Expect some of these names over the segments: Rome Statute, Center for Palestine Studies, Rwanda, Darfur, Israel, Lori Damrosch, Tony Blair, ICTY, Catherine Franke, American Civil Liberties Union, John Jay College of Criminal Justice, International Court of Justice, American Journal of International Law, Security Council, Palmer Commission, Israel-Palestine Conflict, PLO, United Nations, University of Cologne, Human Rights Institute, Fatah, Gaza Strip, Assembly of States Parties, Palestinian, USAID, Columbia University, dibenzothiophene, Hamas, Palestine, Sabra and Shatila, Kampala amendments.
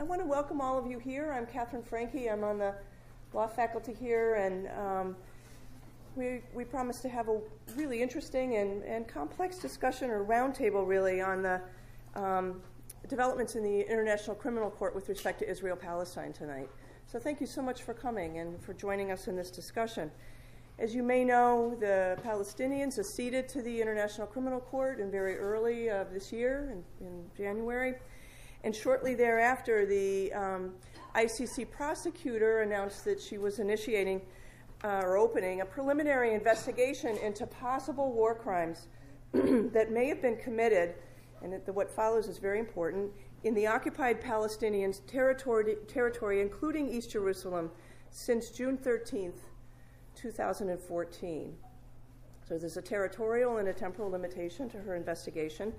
I want to welcome all of you here. I'm Catherine Franke. I'm on the law faculty here, and we promise to have a really interesting and complex discussion, or roundtable really, on the developments in the International Criminal Court with respect to Israel-Palestine tonight. So thank you so much for coming and for joining us in this discussion. As you may know, the Palestinians acceded to the International Criminal Court in very early of this year, in January. And shortly thereafter, the ICC prosecutor announced that she was initiating or opening a preliminary investigation into possible war crimes that may have been committed, and what follows is very important, in the occupied Palestinian territory, including East Jerusalem, since June 13th, 2014. So there's a territorial and a temporal limitation to her investigation.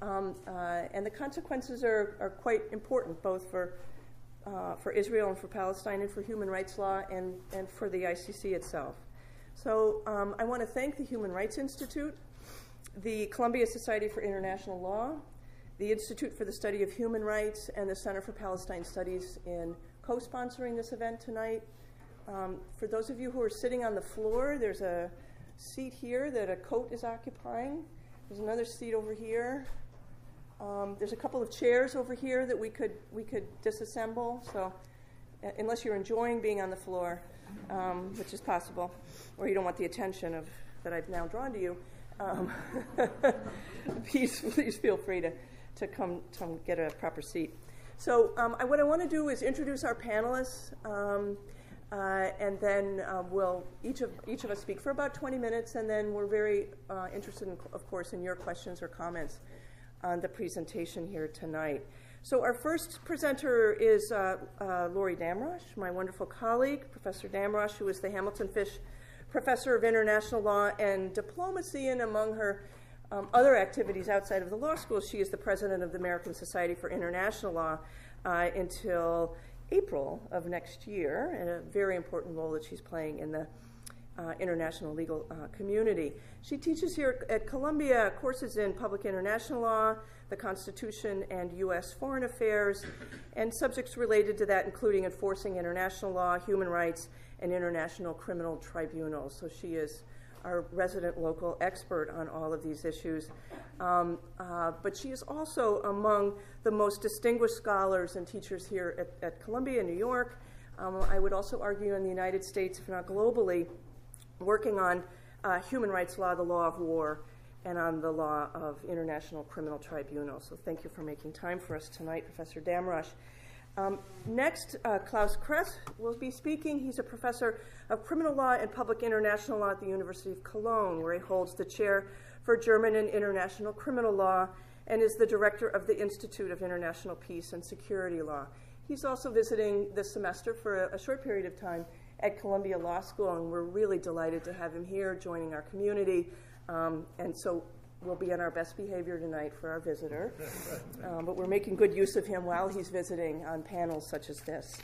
And the consequences are quite important, both for Israel and for Palestine and for human rights law and for the ICC itself. So I want to thank the Human Rights Institute, the Columbia Society for International Law, the Institute for the Study of Human Rights, and the Center for Palestine Studies in co-sponsoring this event tonight. For those of you who are sitting on the floor, there's a seat here that a coat is occupying. There's another seat over here. There's a couple of chairs over here that we could disassemble. So unless you're enjoying being on the floor, which is possible, or you don't want the attention of that I've now drawn to you, please feel free to come get a proper seat. So what I want to do is introduce our panelists. And then we'll each of us speak for about 20 minutes, and then we're very interested, of course, in your questions or comments on the presentation here tonight. So our first presenter is Lori Damrosch, my wonderful colleague, Professor Damrosch, who is the Hamilton Fish Professor of International Law and Diplomacy, and among her other activities outside of the law school, she is the president of the American Society for International Law until April of next year, and a very important role that she's playing in the international legal community. She teaches here at Columbia courses in public international law, the Constitution, and U.S. foreign affairs, and subjects related to that, including enforcing international law, human rights, and international criminal tribunals. So she is our resident local expert on all of these issues. But she is also among the most distinguished scholars and teachers here at Columbia, New York. I would also argue in the United States, if not globally, working on human rights law, the law of war, and on the law of international criminal tribunals. So thank you for making time for us tonight, Professor Damrosch. Next, Claus Kress will be speaking. He's a professor of criminal law and public international law at the University of Cologne, where he holds the chair for German and international criminal law and is the director of the Institute of International Peace and Security Law. He's also visiting this semester for a short period of time at Columbia Law School, and we're really delighted to have him here joining our community. And so we'll be on our best behavior tonight for our visitor. But we're making good use of him while he's visiting on panels such as this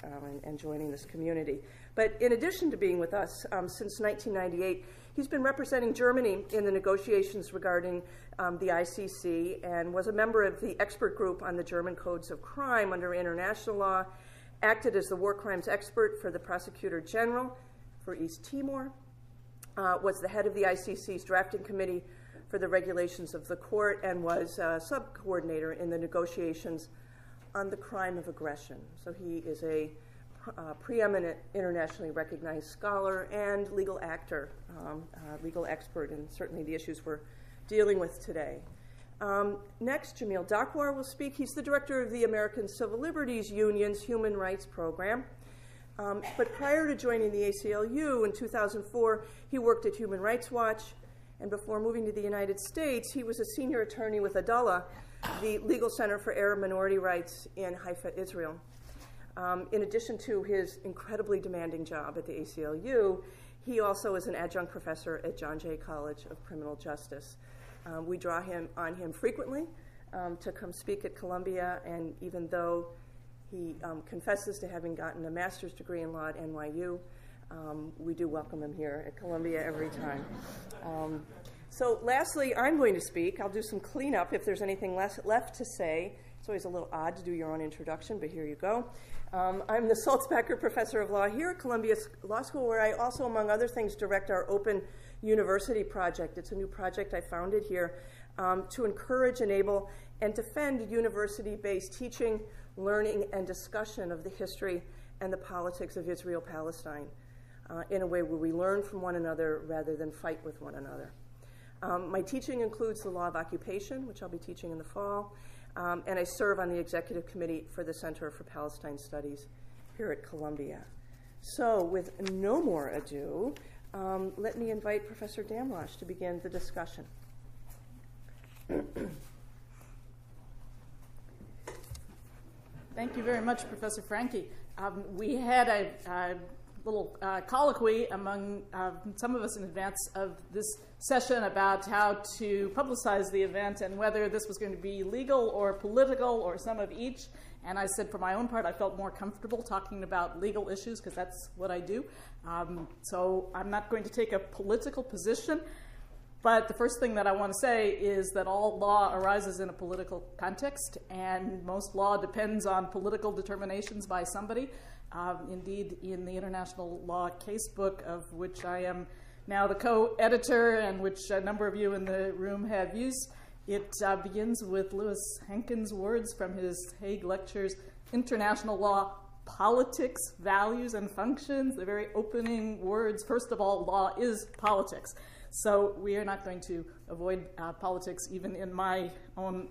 and joining this community. But in addition to being with us since 1998, he's been representing Germany in the negotiations regarding the ICC, and was a member of the expert group on the German codes of crime under international law, acted as the war crimes expert for the prosecutor general for East Timor, was the head of the ICC's drafting committee for the regulations of the court, and was a sub-coordinator in the negotiations on the crime of aggression. So he is a preeminent internationally recognized scholar and legal actor, legal expert, and certainly the issues we're dealing with today. Next, Jamil Dakwar will speak. He's the director of the American Civil Liberties Union's Human Rights Program. But prior to joining the ACLU in 2004, he worked at Human Rights Watch, and before moving to the United States, he was a senior attorney with Adalah, the Legal Center for Arab Minority Rights in Haifa, Israel. In addition to his incredibly demanding job at the ACLU, he also is an adjunct professor at John Jay College of Criminal Justice. We draw on him frequently to come speak at Columbia, and even though he confesses to having gotten a master's degree in law at NYU, we do welcome him here at Columbia every time. So lastly, I'm going to speak. I'll do some cleanup if there's anything left to say. It's always a little odd to do your own introduction, but here you go. I'm the Sulzbecker Professor of Law here at Columbia Law School, where I also, among other things, direct our Open University Project. It's a new project I founded here to encourage, enable, and defend university-based teaching, learning, and discussion of the history and the politics of Israel-Palestine in a way where we learn from one another rather than fight with one another. My teaching includes the law of occupation, which I'll be teaching in the fall, and I serve on the executive committee for the Center for Palestine Studies here at Columbia. So with no more ado, let me invite Professor Damrosch to begin the discussion. Thank you very much, Professor Franke. We had a little colloquy among some of us in advance of this session about how to publicize the event and whether this was going to be legal or political or some of each. And I said, for my own part, I felt more comfortable talking about legal issues because that's what I do. So I'm not going to take a political position. But the first thing that I want to say is that all law arises in a political context, and most law depends on political determinations by somebody. Indeed, in the International Law Casebook, of which I am now the co-editor and which a number of you in the room have used, it begins with Lewis Henkin's words from his Hague Lectures, International Law, Politics, Values, and Functions, the very opening words. First of all, law is politics. So we are not going to avoid politics, even in my own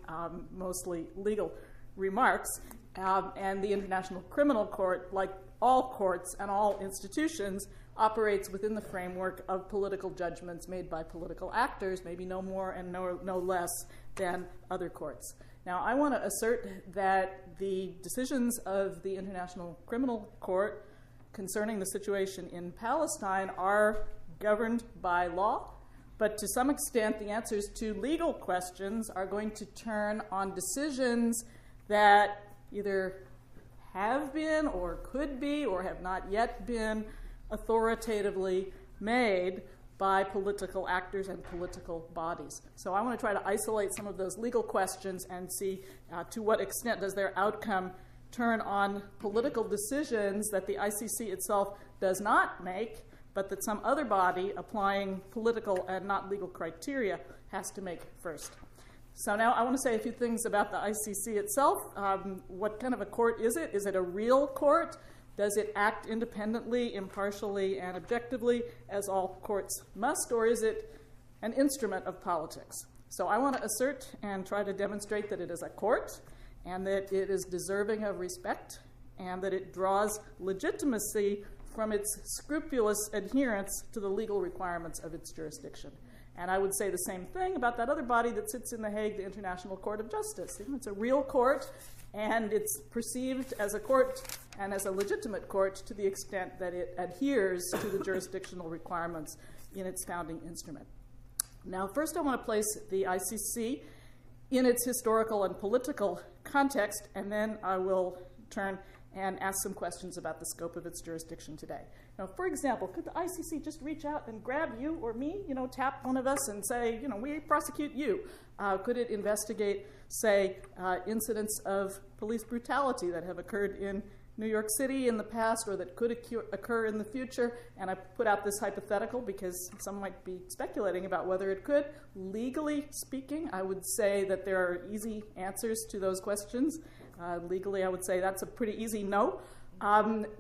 mostly legal remarks. And the International Criminal Court, like all courts and all institutions, operates within the framework of political judgments made by political actors, maybe no more and no less than other courts. Now, I want to assert that the decisions of the International Criminal Court concerning the situation in Palestine are governed by law, but to some extent the answers to legal questions are going to turn on decisions that either have been or could be or have not yet been authoritatively made by political actors and political bodies. So I want to try to isolate some of those legal questions and see to what extent does their outcome turn on political decisions that the ICC itself does not make, but that some other body applying political and not legal criteria has to make first. So now I want to say a few things about the ICC itself. What kind of a court is it? Is it a real court? Does it act independently, impartially, and objectively, as all courts must, or is it an instrument of politics? So I want to assert and try to demonstrate that it is a court, and that it is deserving of respect, and that it draws legitimacy from its scrupulous adherence to the legal requirements of its jurisdiction. And I would say the same thing about that other body that sits in The Hague, the International Court of Justice. It's a real court, and it's perceived as a court and as a legitimate court to the extent that it adheres to the jurisdictional requirements in its founding instrument. Now, first I want to place the ICC in its historical and political context, and then I will turn and ask some questions about the scope of its jurisdiction today. Now, for example, could the ICC just reach out and grab you or me, tap one of us and say, we prosecute you? Could it investigate, say, incidents of police brutality that have occurred in New York City in the past or that could occur in the future? And I put out this hypothetical because some might be speculating about whether it could. Legally speaking, I would say that there are easy answers to those questions. Legally, I would say that's a pretty easy no.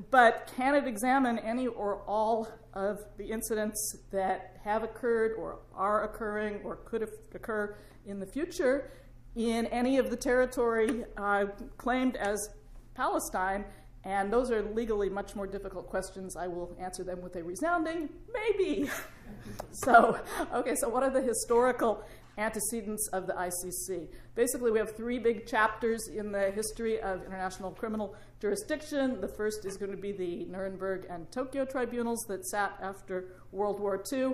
But can it examine any or all of the incidents that have occurred or are occurring or could occur in the future in any of the territory claimed as Palestine? And those are legally much more difficult questions. I will answer them with a resounding maybe. So, okay, so what are the historical antecedents of the ICC? Basically, we have three big chapters in the history of international criminal jurisdiction. The first is going to be the Nuremberg and Tokyo Tribunals that sat after World War II.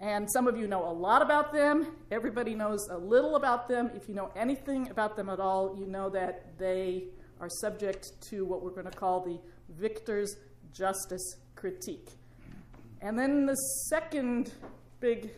And some of you know a lot about them. Everybody knows a little about them. If you know anything about them at all, you know that they are subject to what we're going to call the victor's justice critique. And then the second big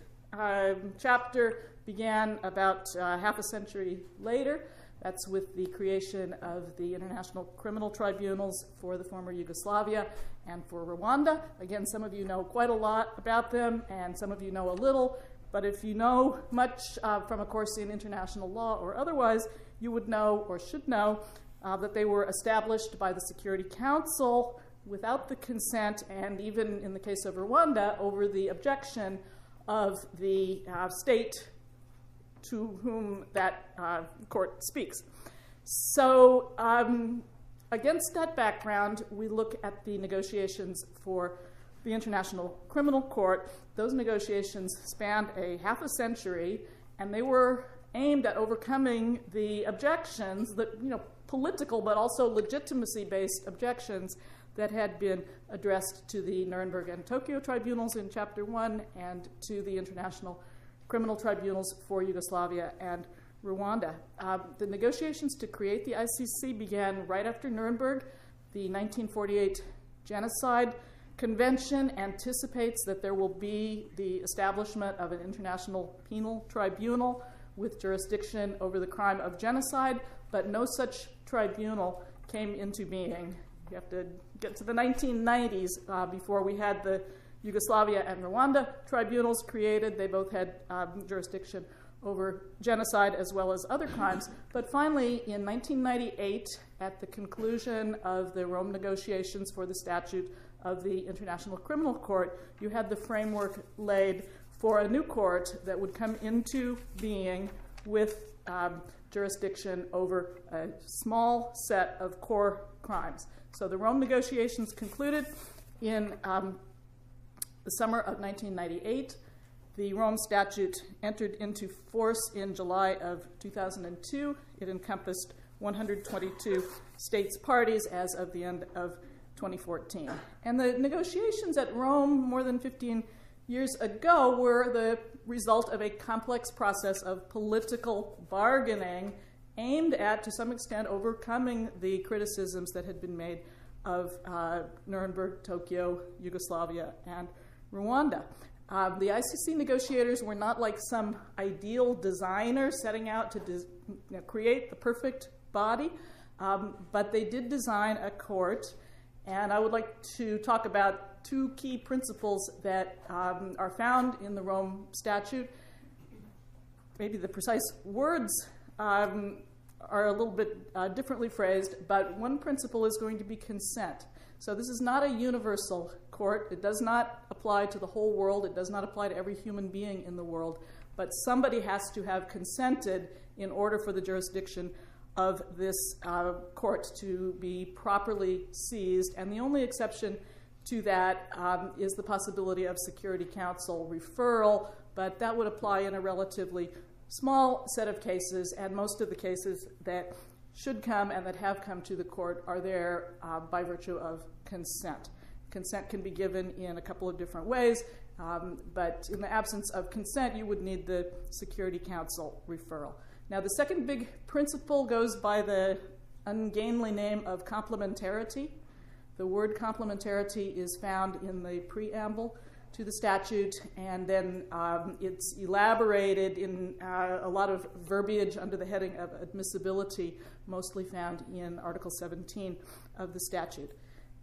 chapter began about half a century later. That's with the creation of the International Criminal Tribunals for the former Yugoslavia and for Rwanda. Again, some of you know quite a lot about them, and some of you know a little. But if you know much from a course in international law or otherwise, you would know or should know that they were established by the Security Council without the consent, and even in the case of Rwanda, over the objection of the state to whom that court speaks. So against that background, we look at the negotiations for the International Criminal Court. Those negotiations spanned a half a century, and they were aimed at overcoming the objections, that, you know, political but also legitimacy-based objections that had been addressed to the Nuremberg and Tokyo Tribunals in Chapter 1 and to the International Criminal Tribunals for Yugoslavia and Rwanda. The negotiations to create the ICC began right after Nuremberg. The 1948 Genocide Convention anticipates that there will be the establishment of an international penal tribunal with jurisdiction over the crime of genocide, but no such tribunal came into being. You have to get to the 1990s before we had the Yugoslavia and Rwanda tribunals created. They both had jurisdiction over genocide as well as other crimes. But finally, in 1998, at the conclusion of the Rome negotiations for the statute of the International Criminal Court, you had the framework laid for a new court that would come into being with jurisdiction over a small set of core crimes. So the Rome negotiations concluded in the summer of 1998. The Rome Statute entered into force in July of 2002. It encompassed 122 states parties as of the end of 2014. And the negotiations at Rome more than 15 years ago were the result of a complex process of political bargaining aimed at, to some extent, overcoming the criticisms that had been made of Nuremberg, Tokyo, Yugoslavia, and Rwanda. The ICC negotiators were not like some ideal designer setting out to create the perfect body, but they did design a court. And I would like to talk about two key principles that are found in the Rome Statute. Maybe the precise words are a little bit differently phrased, but one principle is going to be consent. So this is not a universal court. It does not apply to the whole world. It does not apply to every human being in the world. But somebody has to have consented in order for the jurisdiction of this court to be properly seized. And the only exception to that is the possibility of Security Council referral, but that would apply in a relatively small set of cases, and most of the cases that should come and that have come to the court are there by virtue of consent. Consent can be given in a couple of different ways, but in the absence of consent, you would need the Security Council referral. Now, the second big principle goes by the ungainly name of complementarity. The word complementarity is found in the preamble to the statute, and then it's elaborated in a lot of verbiage under the heading of admissibility, mostly found in Article 17 of the statute.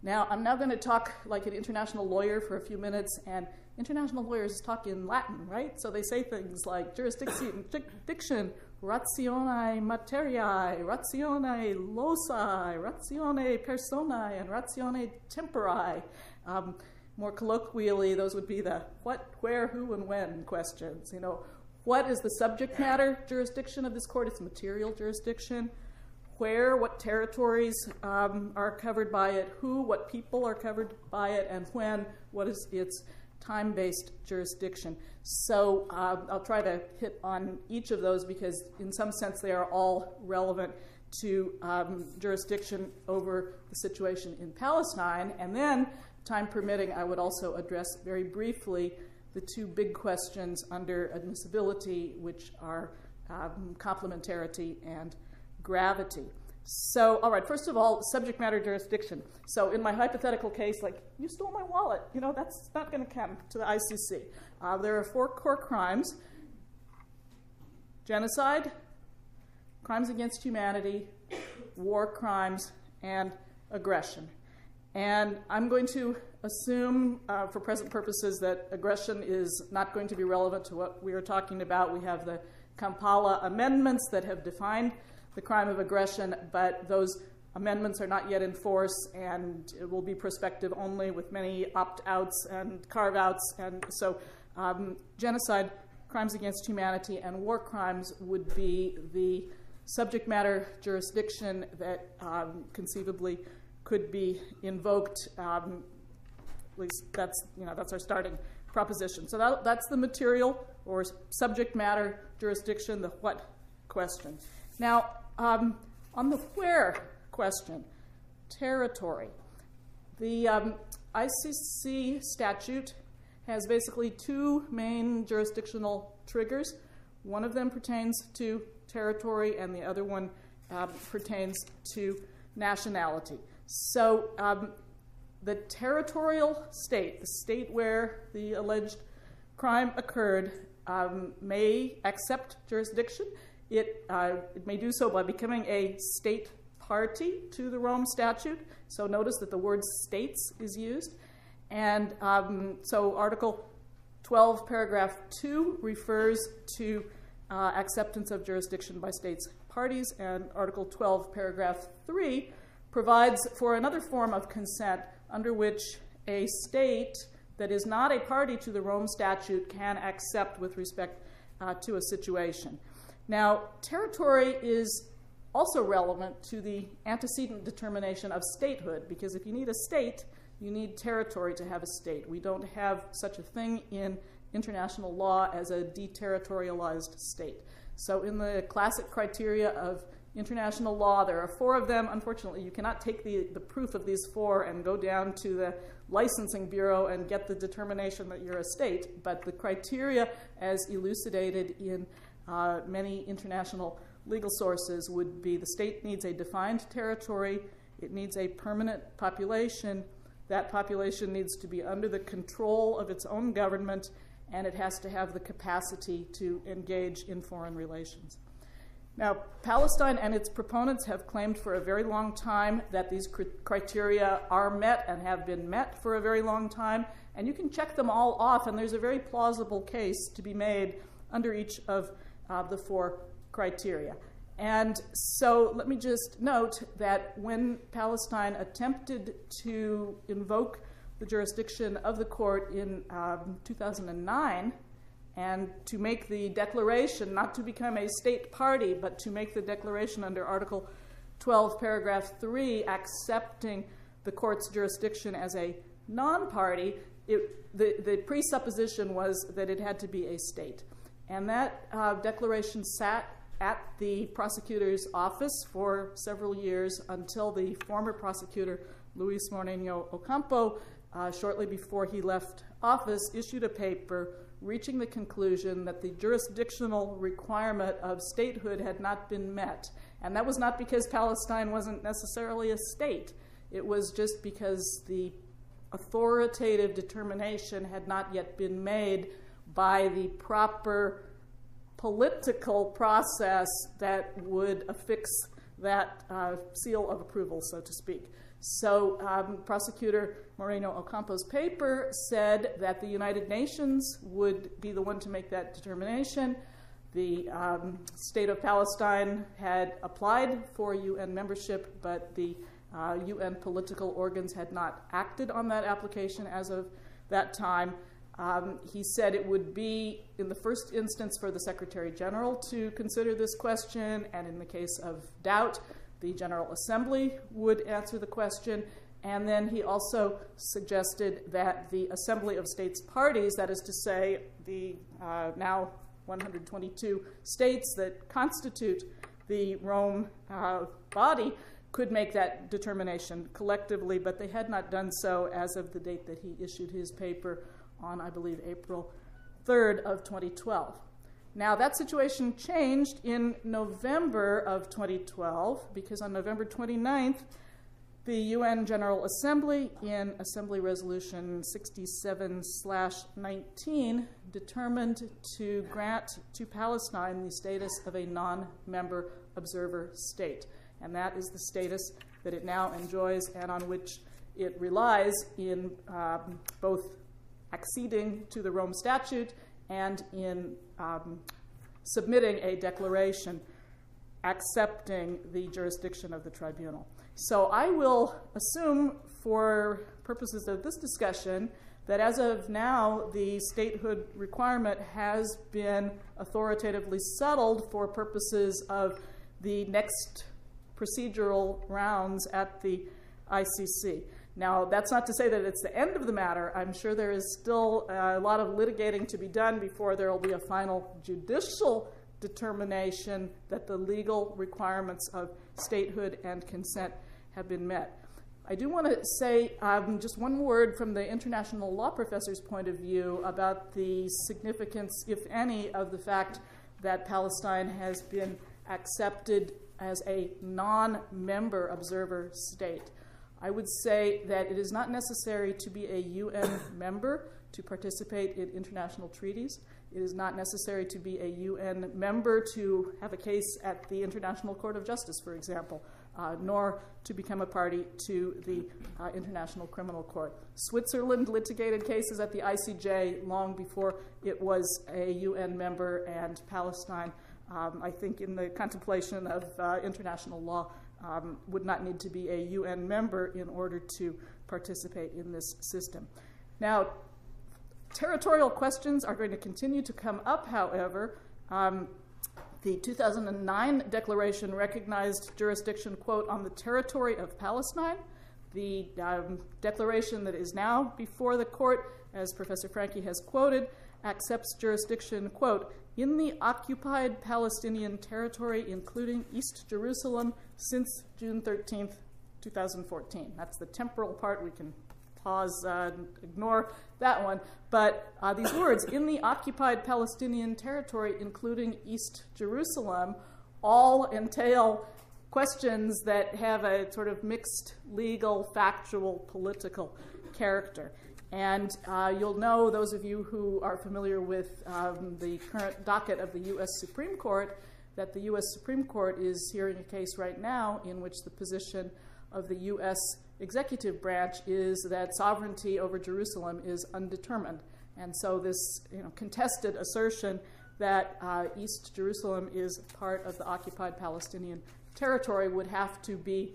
Now, I'm now going to talk like an international lawyer for a few minutes, and international lawyers talk in Latin, right? So they say things like jurisdiction, ratione materiae, ratione loci, ratione personae, and ratione temporae. More colloquially, those would be the what, where, who, and when questions. You know, what is the subject matter jurisdiction of this court? It's material jurisdiction. Where, what territories are covered by it? Who, what people are covered by it? And when, what is its time-based jurisdiction? So I'll try to hit on each of those because in some sense they are all relevant to jurisdiction over the situation in Palestine. And then, time permitting, I would also address very briefly the two big questions under admissibility, which are complementarity and gravity. So, all right, first of all, subject matter jurisdiction. So in my hypothetical case, like, you stole my wallet. You know, that's not going to come to the ICC. There are four core crimes: genocide, crimes against humanity, war crimes, and aggression. And I'm going to assume for present purposes that aggression is not going to be relevant to what we are talking about. We have the Kampala amendments that have defined the crime of aggression, but those amendments are not yet in force, and it will be prospective only with many opt-outs and carve-outs. And so genocide, crimes against humanity, and war crimes would be the subject matter jurisdiction that conceivably could be invoked. At least that's, you know, that's our starting proposition. So that's the material or subject matter jurisdiction, the what question. Now, on the where question, territory, the ICC statute has basically two main jurisdictional triggers. One of them pertains to territory, and the other one pertains to nationality. So the territorial state, the state where the alleged crime occurred, may accept jurisdiction. It may do so by becoming a state party to the Rome Statute. So notice that the word states is used. And so Article 12, Paragraph 2 refers to acceptance of jurisdiction by states parties, and Article 12, Paragraph 3 provides for another form of consent under which a state that is not a party to the Rome Statute can accept with respect to a situation. Now, territory is also relevant to the antecedent determination of statehood, because if you need a state, you need territory to have a state. We don't have such a thing in international law as a deterritorialized state. So in the classic criteria of international law, there are four of them. Unfortunately, you cannot take the proof of these four and go down to the licensing bureau and get the determination that you're a state, but the criteria as elucidated in many international legal sources would be the state needs a defined territory, it needs a permanent population, that population needs to be under the control of its own government, and it has to have the capacity to engage in foreign relations. Now, Palestine and its proponents have claimed for a very long time that these criteria are met and have been met for a very long time, and you can check them all off, and there's a very plausible case to be made under each of the four criteria. And so let me just note that when Palestine attempted to invoke the jurisdiction of the court in 2009 and to make the declaration not to become a state party, but to make the declaration under Article 12, Paragraph 3, accepting the court's jurisdiction as a non-party, the presupposition was that it had to be a state. And that declaration sat at the prosecutor's office for several years until the former prosecutor, Luis Moreno Ocampo, shortly before he left office, issued a paper reaching the conclusion that the jurisdictional requirement of statehood had not been met. And that was not because Palestine wasn't necessarily a state. It was just because the authoritative determination had not yet been made by the proper political process that would affix that seal of approval, so to speak. So Prosecutor Moreno Ocampo's paper said that the United Nations would be the one to make that determination. The state of Palestine had applied for UN membership, but the UN political organs had not acted on that application as of that time. He said it would be, in the first instance, for the Secretary General to consider this question, and in the case of doubt, the General Assembly would answer the question. And then he also suggested that the Assembly of States Parties, that is to say, the now 122 states that constitute the Rome body, could make that determination collectively, but they had not done so as of the date that he issued his paper on, I believe, April 3rd of 2012. Now, that situation changed in November of 2012, because on November 29th, the UN General Assembly, in Assembly Resolution 67/19, determined to grant to Palestine the status of a non-member observer state. And that is the status that it now enjoys and on which it relies in both acceding to the Rome Statute and in submitting a declaration accepting the jurisdiction of the tribunal. So I will assume for purposes of this discussion that as of now the statehood requirement has been authoritatively settled for purposes of the next procedural rounds at the ICC. Now, that's not to say that it's the end of the matter. I'm sure there is still a lot of litigating to be done before there will be a final judicial determination that the legal requirements of statehood and consent have been met. I do want to say just one word from the international law professor's point of view about the significance, if any, of the fact that Palestine has been accepted as a non-member observer state. I would say that it is not necessary to be a UN member to participate in international treaties. It is not necessary to be a UN member to have a case at the International Court of Justice, for example, nor to become a party to the International Criminal Court. Switzerland litigated cases at the ICJ long before it was a UN member, and Palestine, I think in the contemplation of international law, would not need to be a UN member in order to participate in this system. Now, territorial questions are going to continue to come up, however. The 2009 declaration recognized jurisdiction, quote, on the territory of Palestine. The declaration that is now before the court, as Professor Franke has quoted, accepts jurisdiction, quote, in the occupied Palestinian territory, including East Jerusalem, since June 13th, 2014. That's the temporal part. We can pause and ignore that one. But these words, in the occupied Palestinian territory, including East Jerusalem, all entail questions that have a sort of mixed legal, factual, political character. And you'll know, those of you who are familiar with the current docket of the U.S. Supreme Court, that the U.S. Supreme Court is hearing a case right now in which the position of the U.S. executive branch is that sovereignty over Jerusalem is undetermined. And so this contested assertion that East Jerusalem is part of the occupied Palestinian territory would have to be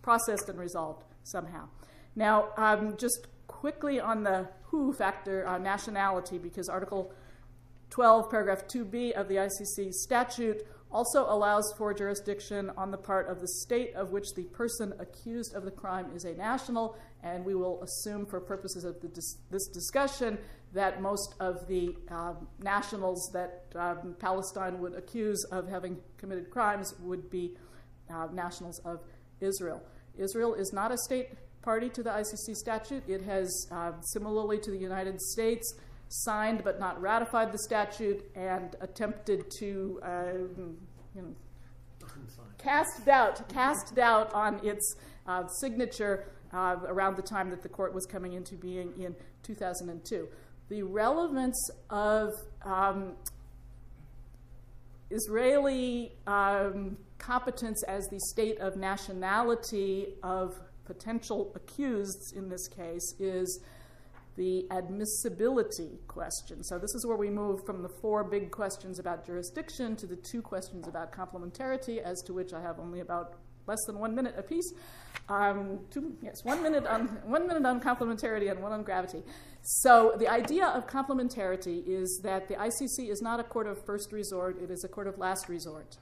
processed and resolved somehow. Now, just quickly on the who factor, nationality, because Article 12, paragraph 2b of the ICC statute also allows for jurisdiction on the part of the state of which the person accused of the crime is a national, and we will assume for purposes of the this discussion that most of the nationals that Palestine would accuse of having committed crimes would be nationals of Israel. Israel is not a state party to the ICC statute. It has, similarly to the United States, signed but not ratified the statute and attempted to cast doubt on its signature around the time that the court was coming into being in 2002. The relevance of Israeli competence as the state of nationality of potential accuseds in this case is the admissibility question. So this is where we move from the four big questions about jurisdiction to the two questions about complementarity, as to which I have only about less than 1 minute apiece. 1 minute on complementarity and one on gravity. So the idea of complementarity is that the ICC is not a court of first resort, it is a court of last resort.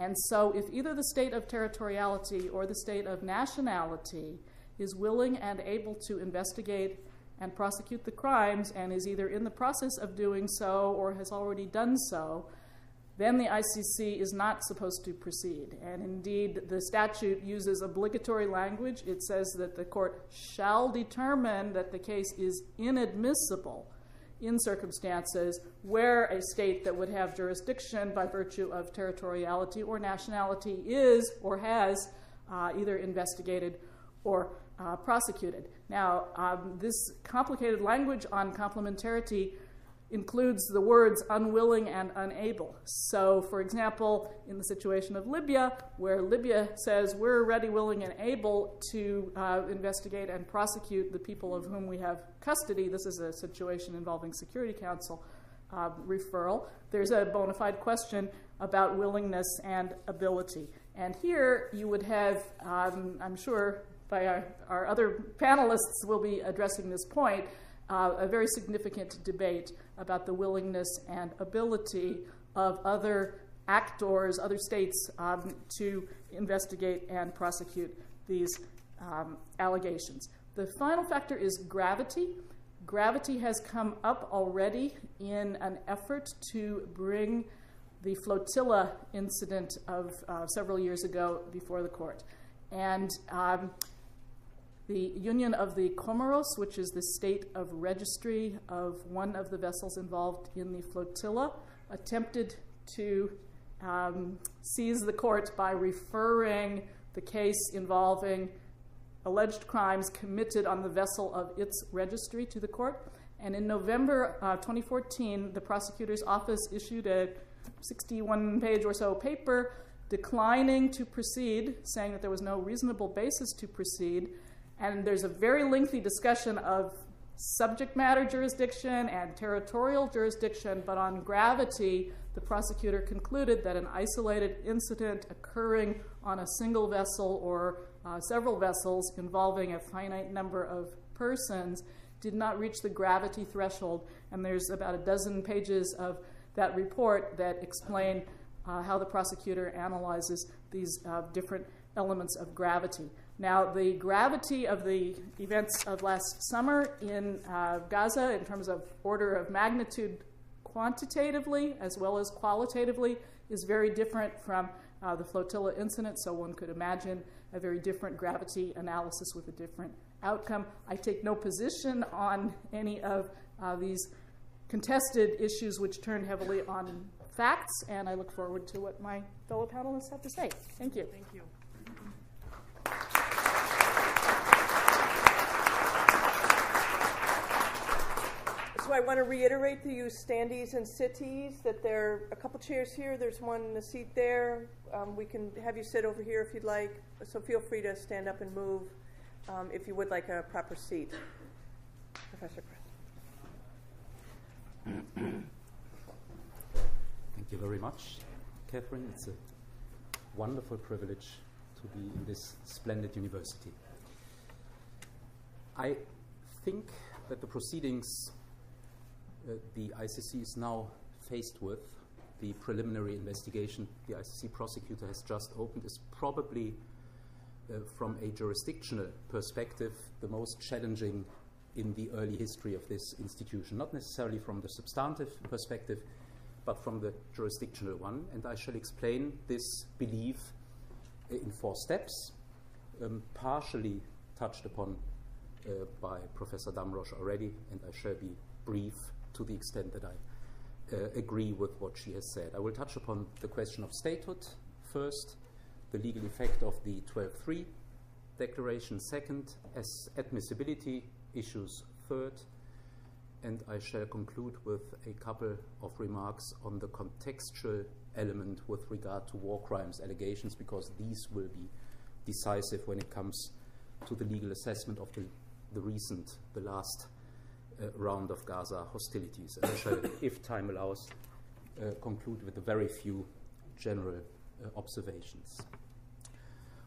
And so if either the state of territoriality or the state of nationality is willing and able to investigate and prosecute the crimes and is either in the process of doing so or has already done so, then the ICC is not supposed to proceed. And indeed, the statute uses obligatory language. It says that the court shall determine that the case is inadmissible in circumstances where a state that would have jurisdiction by virtue of territoriality or nationality is or has either investigated or prosecuted. Now, this complicated language on complementarity includes the words unwilling and unable. So, for example, in the situation of Libya, where Libya says we're ready, willing, and able to investigate and prosecute the people of whom we have custody, this is a situation involving Security Council referral, there's a bona fide question about willingness and ability. And here you would have, I'm sure by our other panelists will be addressing this point, a very significant debate about the willingness and ability of other actors, other states, to investigate and prosecute these allegations. The final factor is gravity. Gravity has come up already in an effort to bring the flotilla incident of several years ago before the court. And the Union of the Comoros, which is the state of registry of one of the vessels involved in the flotilla, attempted to seize the court by referring the case involving alleged crimes committed on the vessel of its registry to the court. And in November 2014, the prosecutor's office issued a 61-page or so paper declining to proceed, saying that there was no reasonable basis to proceed. And there's a very lengthy discussion of subject matter jurisdiction and territorial jurisdiction, but on gravity, the prosecutor concluded that an isolated incident occurring on a single vessel or several vessels involving a finite number of persons did not reach the gravity threshold. And there's about a dozen pages of that report that explain how the prosecutor analyzes these different elements of gravity. Now, the gravity of the events of last summer in Gaza, in terms of order of magnitude quantitatively as well as qualitatively, is very different from the flotilla incident, so one could imagine a very different gravity analysis with a different outcome. I take no position on any of these contested issues, which turn heavily on facts, and I look forward to what my fellow panelists have to say. Thank you. Thank you. So I want to reiterate to you, standees and sittees, that there are a couple chairs here. There's one in the seat there. We can have you sit over here if you'd like. So feel free to stand up and move if you would like a proper seat. Professor Kress. Thank you very much, Catherine. It's a wonderful privilege to be in this splendid university. I think that the proceedings the ICC is now faced with, the preliminary investigation the ICC prosecutor has just opened, is probably, from a jurisdictional perspective, the most challenging in the early history of this institution. Not necessarily from the substantive perspective, but from the jurisdictional one. And I shall explain this belief in four steps, partially touched upon by Professor Damrosch already, and I shall be brief to the extent that I agree with what she has said. I will touch upon the question of statehood first, the legal effect of the 12-3 declaration second, as admissibility issues third, and I shall conclude with a couple of remarks on the contextual element with regard to war crimes allegations, because these will be decisive when it comes to the legal assessment of the last round of Gaza hostilities. And I shall, if time allows, conclude with a very few general observations.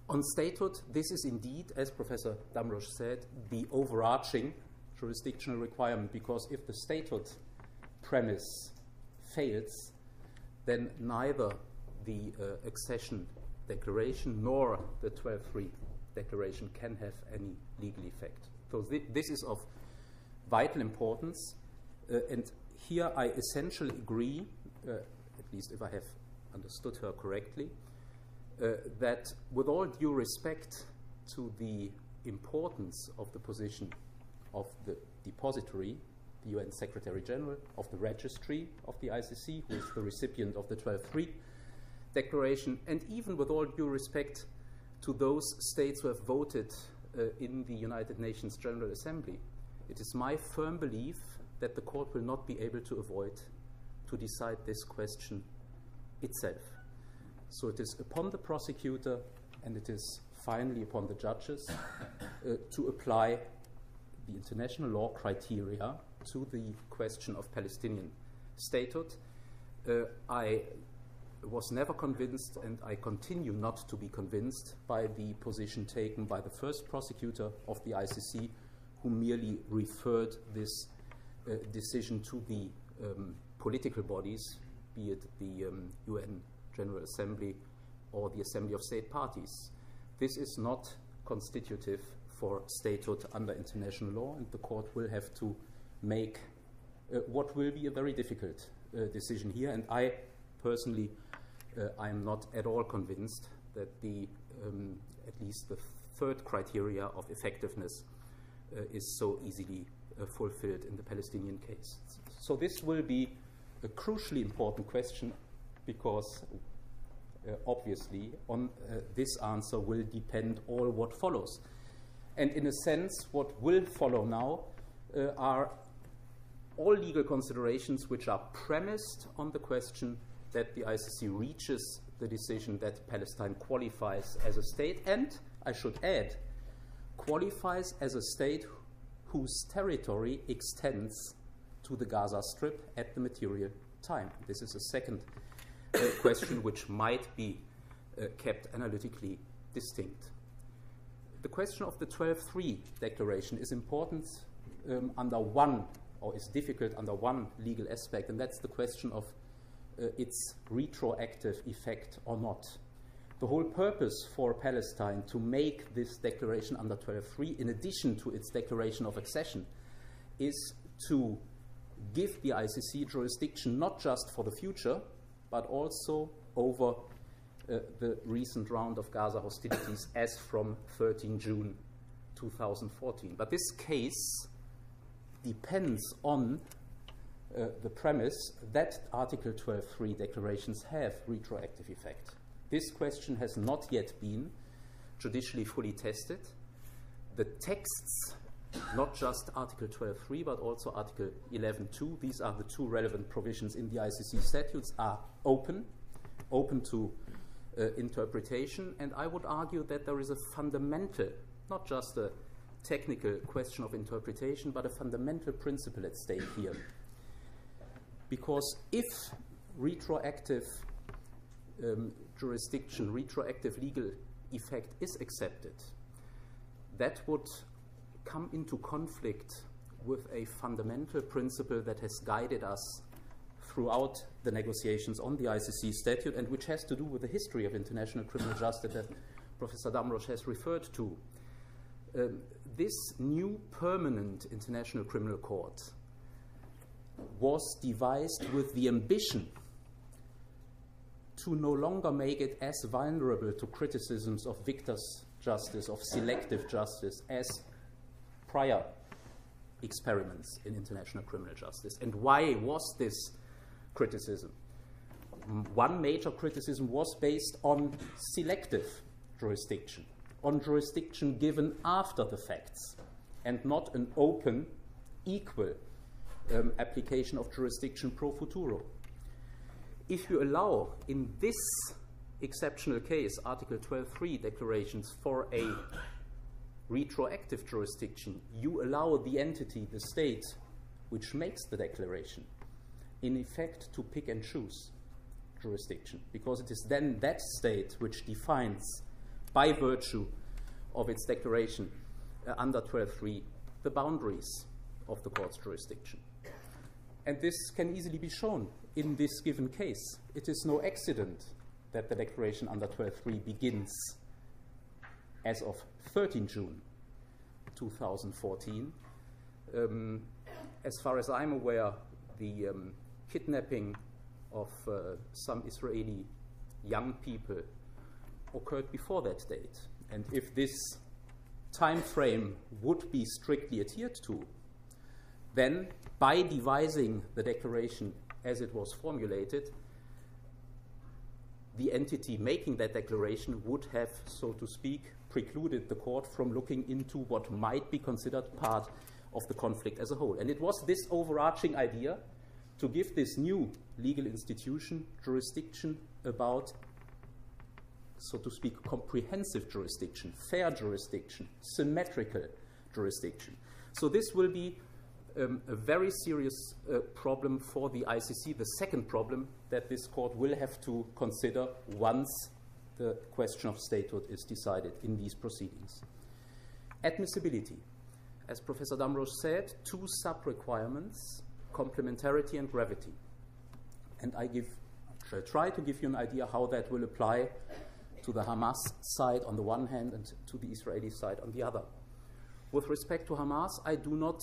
On statehood, this is indeed, as Professor Damrosch said, the overarching jurisdictional requirement, because if the statehood premise fails, then neither the accession declaration nor the 12-3 declaration can have any legal effect. So this is of vital importance, and here I essentially agree, at least if I have understood her correctly, that with all due respect to the importance of the position of the depository the UN Secretary General, of the Registry of the ICC, who is the recipient of the 12th Rome Declaration, and even with all due respect to those states who have voted in the United Nations General Assembly, it is my firm belief that the court will not be able to avoid to decide this question itself. So it is upon the prosecutor and it is finally upon the judges to apply the international law criteria to the question of Palestinian statehood. I was never convinced, and I continue not to be convinced, by the position taken by the first prosecutor of the ICC, who merely referred this decision to the political bodies, be it the UN General Assembly or the Assembly of State Parties. This is not constitutive for statehood under international law, and the court will have to make what will be a very difficult decision here. And I personally, I am not at all convinced that the at least the third criteria of effectiveness is so easily fulfilled in the Palestinian case. So this will be a crucially important question, because obviously on this answer will depend all what follows. And in a sense, what will follow now are all legal considerations which are premised on the question that the ICC reaches the decision that Palestine qualifies as a state, and I should add, qualifies as a state whose territory extends to the Gaza Strip at the material time. This is a second question which might be kept analytically distinct. The question of the 12-3 declaration is important under one, or is difficult under one legal aspect, and that's the question of its retroactive effect or not. The whole purpose for Palestine to make this declaration under 12-3, in addition to its declaration of accession, is to give the ICC jurisdiction not just for the future, but also over the recent round of Gaza hostilities as from 13 June 2014. But this case depends on the premise that Article 12.3 declarations have retroactive effect. This question has not yet been judicially fully tested. The texts, not just Article 12.3, but also Article 11.2, these are the two relevant provisions in the ICC statutes, are open to interpretation, and I would argue that there is a fundamental, not just a technical question of interpretation, but a fundamental principle at stake here. Because if retroactive jurisdiction, retroactive legal effect is accepted, that would come into conflict with a fundamental principle that has guided us throughout the negotiations on the ICC statute, and which has to do with the history of international criminal justice that Professor Damrosch has referred to. This new permanent international criminal court was devised with the ambition to no longer make it as vulnerable to criticisms of victors' justice, of selective justice, as prior experiments in international criminal justice. And why was this criticism? One major criticism was based on selective jurisdiction, on jurisdiction given after the facts, and not an open, equal application of jurisdiction pro futuro. If you allow in this exceptional case, Article 12.3 declarations, for a retroactive jurisdiction, you allow the entity, the state, which makes the declaration, in effect to pick and choose jurisdiction, because it is then that state which defines, by virtue of its declaration under 12.3, the boundaries of the court's jurisdiction. And this can easily be shown in this given case. It is no accident that the declaration under 12.3 begins as of 13 June 2014. As far as I'm aware, the kidnapping of some Israeli young people occurred before that date. And if this time frame would be strictly adhered to, Then, by devising the declaration as it was formulated, the entity making that declaration would have, so to speak, precluded the court from looking into what might be considered part of the conflict as a whole. And it was this overarching idea to give this new legal institution jurisdiction about, so to speak, comprehensive jurisdiction, fair jurisdiction, symmetrical jurisdiction. So this will be a very serious problem for the ICC, the second problem that this court will have to consider once the question of statehood is decided in these proceedings. Admissibility. As Professor Damrosch said, two sub-requirements, complementarity and gravity. And I shall try to give you an idea how that will apply to the Hamas side on the one hand and to the Israeli side on the other. With respect to Hamas, I do not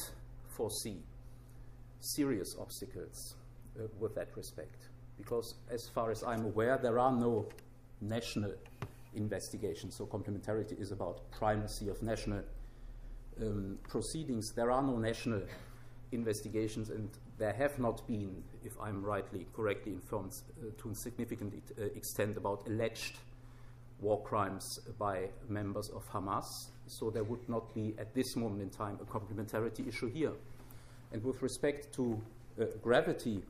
foresee serious obstacles with that respect, because as far as I'm aware, there are no national investigations. So complementarity is about primacy of national proceedings. There are no national investigations, and there have not been, if I'm correctly informed, to a significant extent about alleged war crimes by members of Hamas. So there would not be, at this moment in time, a complementarity issue here. And with respect to gravity,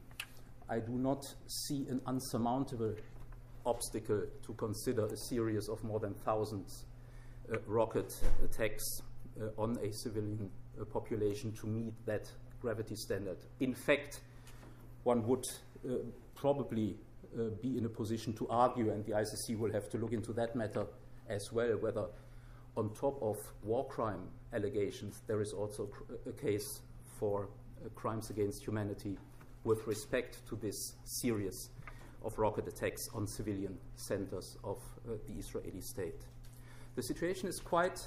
I do not see an unsurmountable obstacle to consider a series of more than thousands rocket attacks on a civilian population to meet that gravity standard. In fact, one would probably be in a position to argue, and the ICC will have to look into that matter as well, whether on top of war crime allegations, there is also a case for crimes against humanity with respect to this series of rocket attacks on civilian centers of the Israeli state. The situation is quite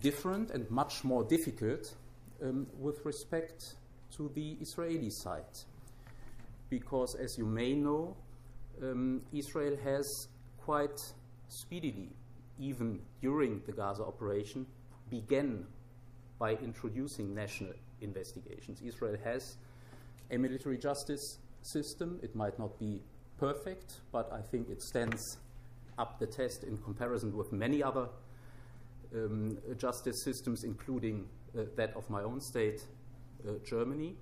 different and much more difficult with respect to the Israeli side, because, as you may know, Israel has quite speedily, even during the Gaza operation, began by introducing national investigations. Israel has a military justice system. It might not be perfect, but I think it stands up the test in comparison with many other justice systems, including that of my own state, Germany.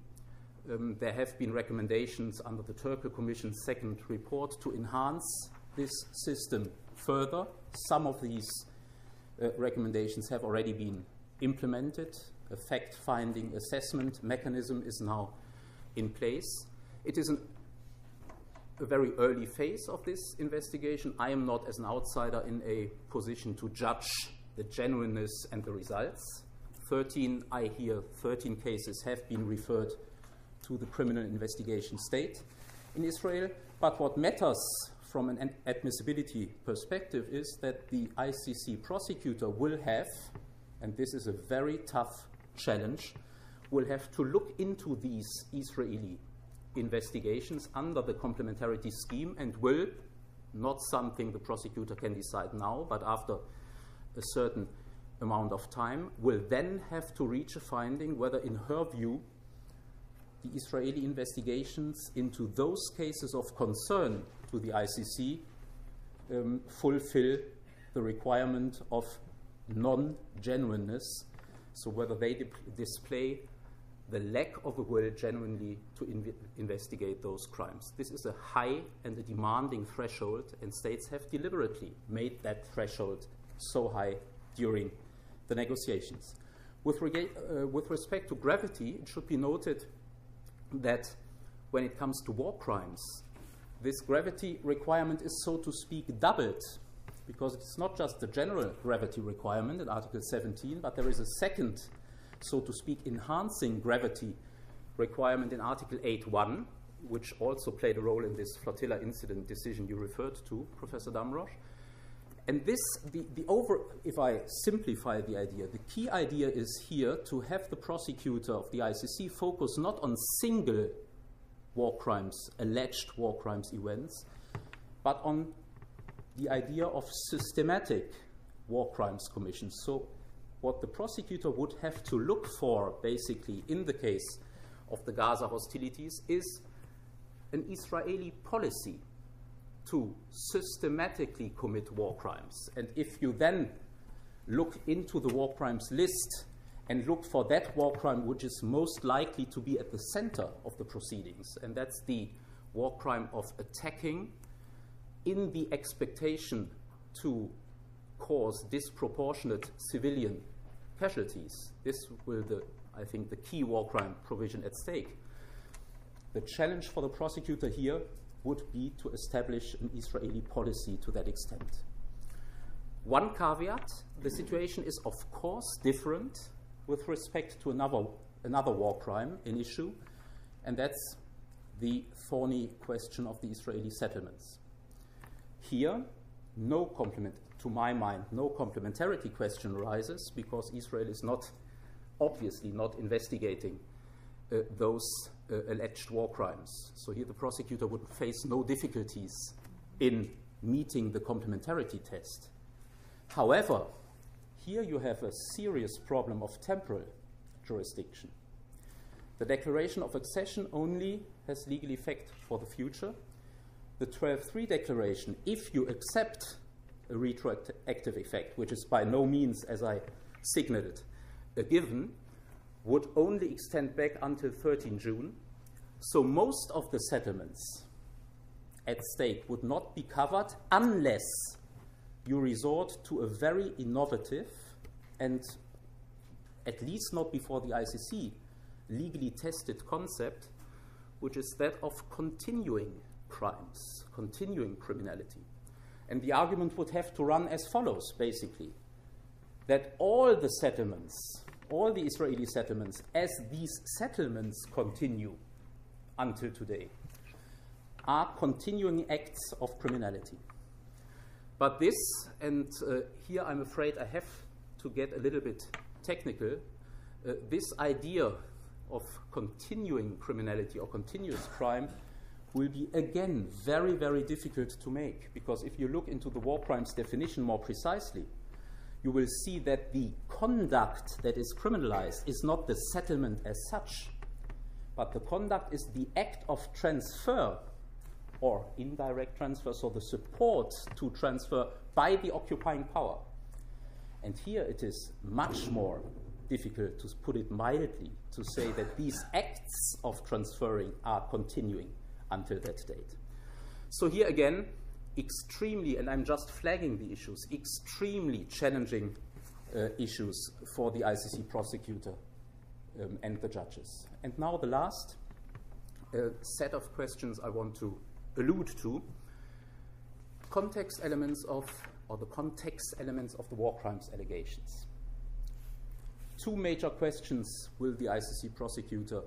There have been recommendations under the Tokyo Commission's second report to enhance this system further. Some of these recommendations have already been implemented. A fact-finding assessment mechanism is now in place. It is a very early phase of this investigation. I am not, as an outsider, in a position to judge the genuineness and the results. 13 cases have been referred to the criminal investigation state in Israel. But what matters from an admissibility perspective is that the ICC prosecutor will have, and this is a very tough challenge, will have to look into these Israeli investigations under the complementarity scheme, and will, not something the prosecutor can decide now, but after a certain amount of time, will then have to reach a finding whether, in her view, the Israeli investigations into those cases of concern to the ICC fulfill the requirement of non-genuineness, so whether they display the lack of a will genuinely to investigate those crimes. This is a high and a demanding threshold, and states have deliberately made that threshold so high during the negotiations. With respect to gravity, it should be noted that when it comes to war crimes, this gravity requirement is, so to speak, doubled, because it's not just the general gravity requirement in Article 17, but there is a second, so to speak, enhancing gravity requirement in Article 8.1, which also played a role in this flotilla incident decision you referred to, Professor Damrosch. And this, if I simplify the idea, the key idea is here to have the prosecutor of the ICC focus not on single war crimes, alleged war crimes events, but on the idea of systematic war crimes commissions. So what the prosecutor would have to look for, basically, in the case of the Gaza hostilities is an Israeli policy to systematically commit war crimes. And if you then look into the war crimes list and look for that war crime which is most likely to be at the center of the proceedings, and that's the war crime of attacking in the expectation to cause disproportionate civilian casualties. This will be, I think, the key war crime provision at stake. The challenge for the prosecutor here would be to establish an Israeli policy to that extent. One caveat, the situation is of course different with respect to another war crime in issue, and that's the thorny question of the Israeli settlements. Here, to my mind, no complementarity question arises, because Israel is not, obviously not investigating those alleged war crimes. So here the prosecutor would face no difficulties in meeting the complementarity test. However, here you have a serious problem of temporal jurisdiction. The declaration of accession only has legal effect for the future. The 12.3 declaration, if you accept a retroactive effect, which is by no means, as I signaled it, a given, would only extend back until 13 June. So most of the settlements at stake would not be covered unless you resort to a very innovative and, at least not before the ICC, legally tested concept, which is that of continuing crimes, continuing criminality. And the argument would have to run as follows, basically, that all the settlements, all the Israeli settlements, as these settlements continue until today, are continuing acts of criminality. But this, and here I'm afraid I have to get a little bit technical, this idea of continuing criminality or continuous crime will be again very, very difficult to make, because if you look into the war crimes definition more precisely, you will see that the conduct that is criminalized is not the settlement as such, but the conduct is the act of transfer or indirect transfer, so the support to transfer by the occupying power. And here it is much more difficult, to put it mildly, to say that these acts of transferring are continuing until that date. So here again, extremely, and I'm just flagging the issues, extremely challenging issues for the ICC prosecutor and the judges. And now the last set of questions I want to allude to, the context elements of the war crimes allegations. Two major questions will the ICC prosecutor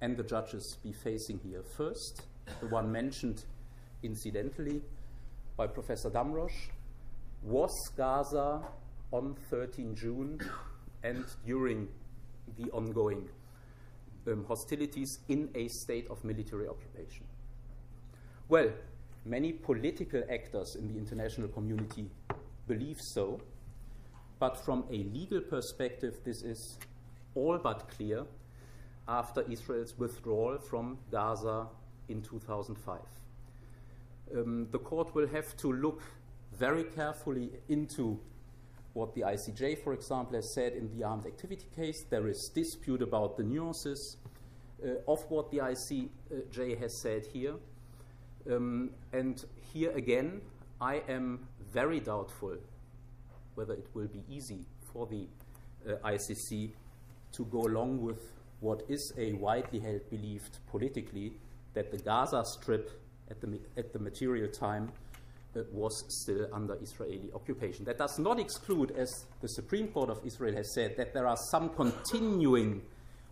and the judges be facing here. First, the one mentioned incidentally by Professor Damrosch: was Gaza on 13 June and during the ongoing hostilities in a state of military occupation? Well, many political actors in the international community believe so, but from a legal perspective, this is all but clear after Israel's withdrawal from Gaza in 2005. The court will have to look very carefully into what the ICJ, for example, has said in the armed activity case. There is dispute about the nuances of what the ICJ has said here. And here again, I am very doubtful whether it will be easy for the ICC to go along with what is a widely held belief politically that the Gaza Strip at the material time was still under Israeli occupation. That does not exclude, as the Supreme Court of Israel has said, that there are some continuing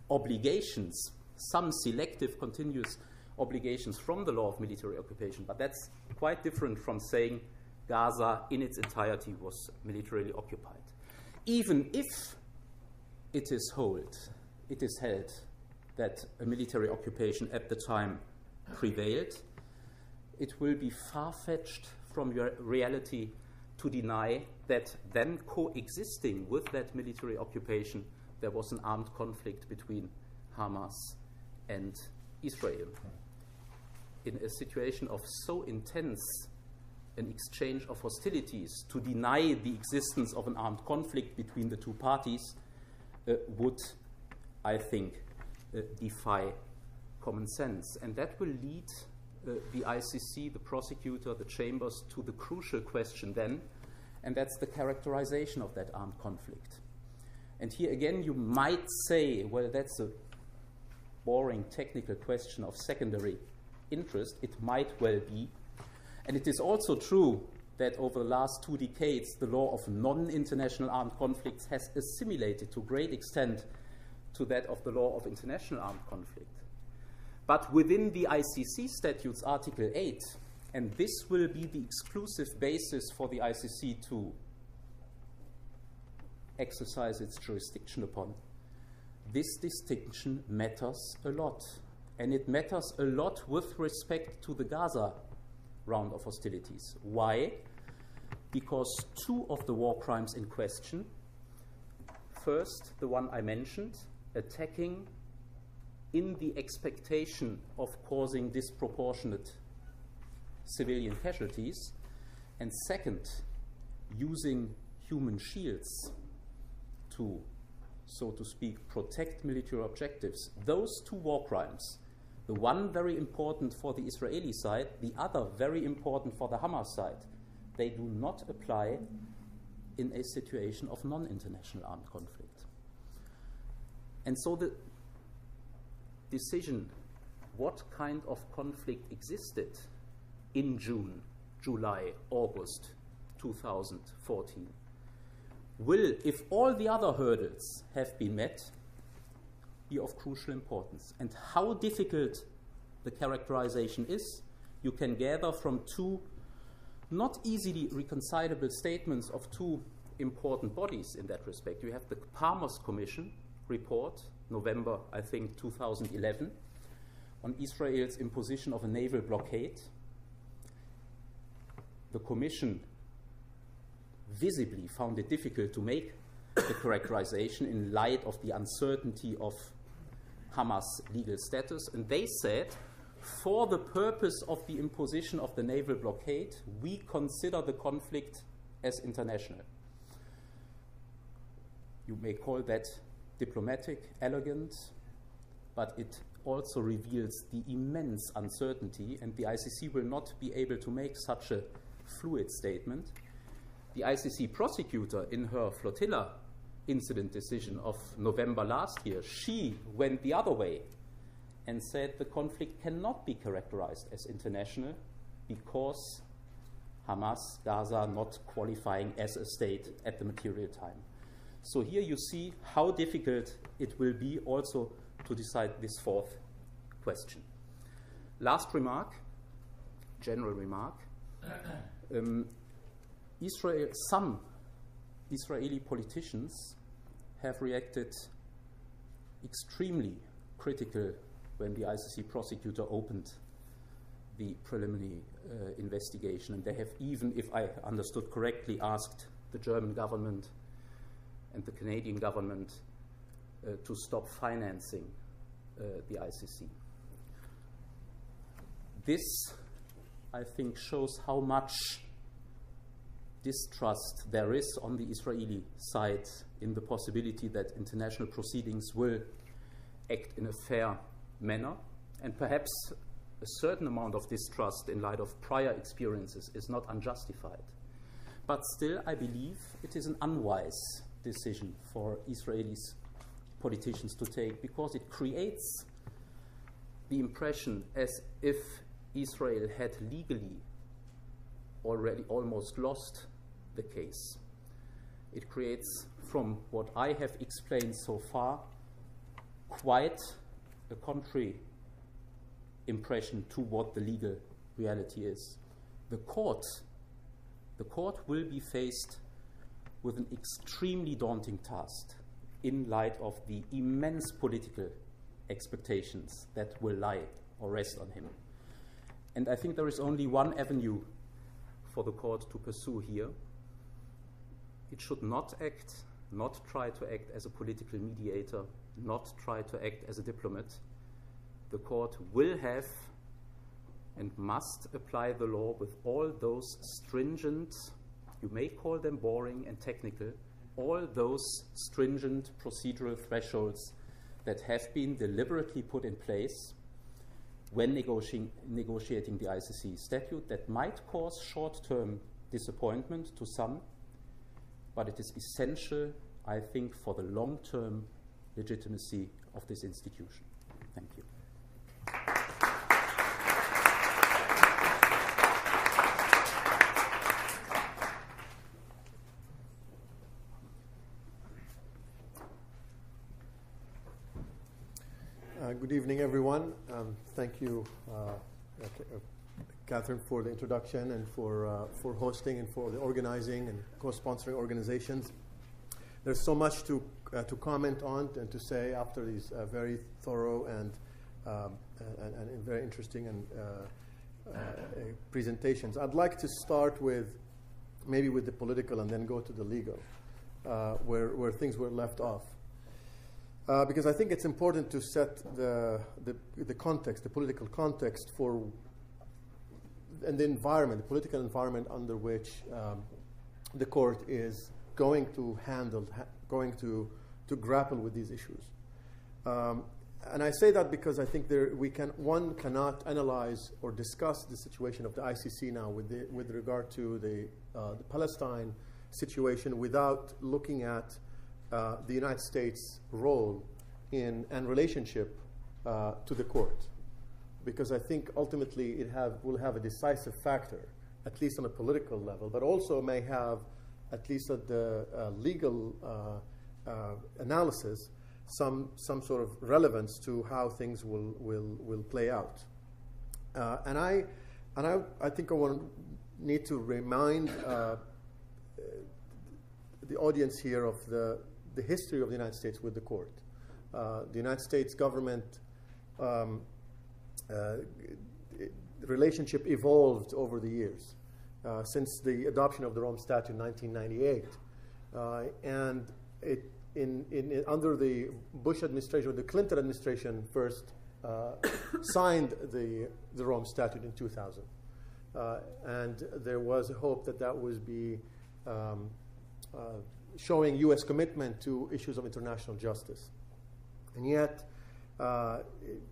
obligations, some selective continuous obligations from the law of military occupation, but that's quite different from saying Gaza in its entirety was militarily occupied. Even if it is held that a military occupation at the time prevailed, it will be far-fetched from your reality to deny that then coexisting with that military occupation, there was an armed conflict between Hamas and Israel. In a situation of so intense an exchange of hostilities, to deny the existence of an armed conflict between the two parties would, I think, defy common sense. And that will lead the ICC, the prosecutor, the chambers, to the crucial question then, and that's the characterization of that armed conflict. And here again, you might say, well, that's a boring technical question of secondary interest. It might well be. And it is also true that over the last 2 decades, the law of non-international armed conflicts has assimilated to great extent to that of the law of international armed conflict. But within the ICC statutes, Article 8, and this will be the exclusive basis for the ICC to exercise its jurisdiction upon, this distinction matters a lot. And it matters a lot with respect to the Gaza round of hostilities. Why? Because 2 of the war crimes in question, first, the one I mentioned, attacking in the expectation of causing disproportionate civilian casualties, and second, using human shields to, so to speak, protect military objectives. Those 2 war crimes, the one very important for the Israeli side, the other very important for the Hamas side, they do not apply in a situation of non-international armed conflict. And so the decision what kind of conflict existed in June, July, August 2014 will, if all the other hurdles have been met, be of crucial importance. And how difficult the characterization is, you can gather from 2 not easily reconcilable statements of 2 important bodies in that respect. You have the Palmer Commission report, November, I think, 2011, on Israel's imposition of a naval blockade. The Commission visibly found it difficult to make the characterization in light of the uncertainty of Hamas' legal status, and they said, for the purpose of the imposition of the naval blockade, we consider the conflict as international. You may call that diplomatic, elegant, but it also reveals the immense uncertainty, and the ICC will not be able to make such a fluid statement. The ICC prosecutor, in her flotilla incident decision of November last year, she went the other way and said the conflict cannot be characterized as international because Hamas, Gaza, not qualifying as a state at the material time. So here you see how difficult it will be also to decide this 4th question. Last remark, general remark. Some Israeli politicians have reacted extremely critical when the ICC prosecutor opened the preliminary investigation. And they have even, if I understood correctly, asked the German government and the Canadian government to stop financing the ICC. This, I think, shows how much distrust there is on the Israeli side in the possibility that international proceedings will act in a fair manner, and perhaps a certain amount of distrust in light of prior experiences is not unjustified. But still, I believe it is an unwise decision for Israeli politicians to take, because it creates the impression as if Israel had legally already almost lost the case. It creates, from what I have explained so far, quite a contrary impression to what the legal reality is. The court will be faced with an extremely daunting task in light of the immense political expectations that will lie or rest on him. And I think there is only one avenue for the court to pursue here, It should not act, not try to act as a political mediator, not try to act as a diplomat. The court will have and must apply the law with all those stringent, you may call them boring and technical, all those stringent procedural thresholds that have been deliberately put in place when negotiating the ICC statute that might cause short-term disappointment to some, but it is essential, I think, for the long-term legitimacy of this institution. Thank you. Good evening, everyone. Thank you, Catherine, for the introduction and for hosting and for the organizing and co-sponsoring organizations. There's so much to comment on and to say after these very thorough and very interesting presentations. I'd like to start maybe with the political and then go to the legal, where things were left off. Because I think it's important to set the context, the political context and the environment, the political environment under which the court is going to handle, going to grapple with these issues. And I say that because I think one cannot analyze or discuss the situation of the ICC now with regard to the Palestine situation without looking at the United States' role and relationship to the court, because I think ultimately it will have a decisive factor, at least on a political level, but also may have, at least at the legal analysis, some sort of relevance to how things will play out. And I think I need to remind the audience here of the history of the United States with the court. The United States government relationship evolved over the years since the adoption of the Rome Statute in 1998. And under the Bush administration, or the Clinton administration first signed the Rome Statute in 2000. And there was a hope that would be showing U.S. commitment to issues of international justice. And yet, a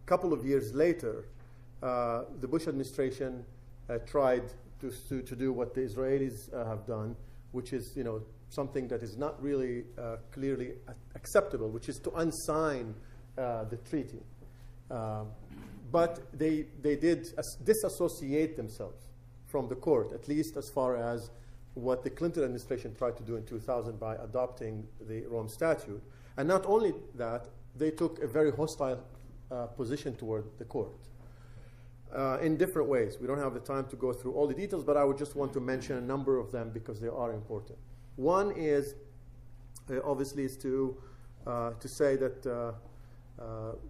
couple of years later, the Bush administration tried to do what the Israelis have done, which is, something that is not really clearly acceptable, which is to unsign the treaty. But they did disassociate themselves from the court, at least as far as what the Clinton administration tried to do in 2000 by adopting the Rome Statute. And not only that, they took a very hostile position toward the court in different ways. We don't have the time to go through all the details, but I would just want to mention a number of them because they are important. One is, obviously, is to say that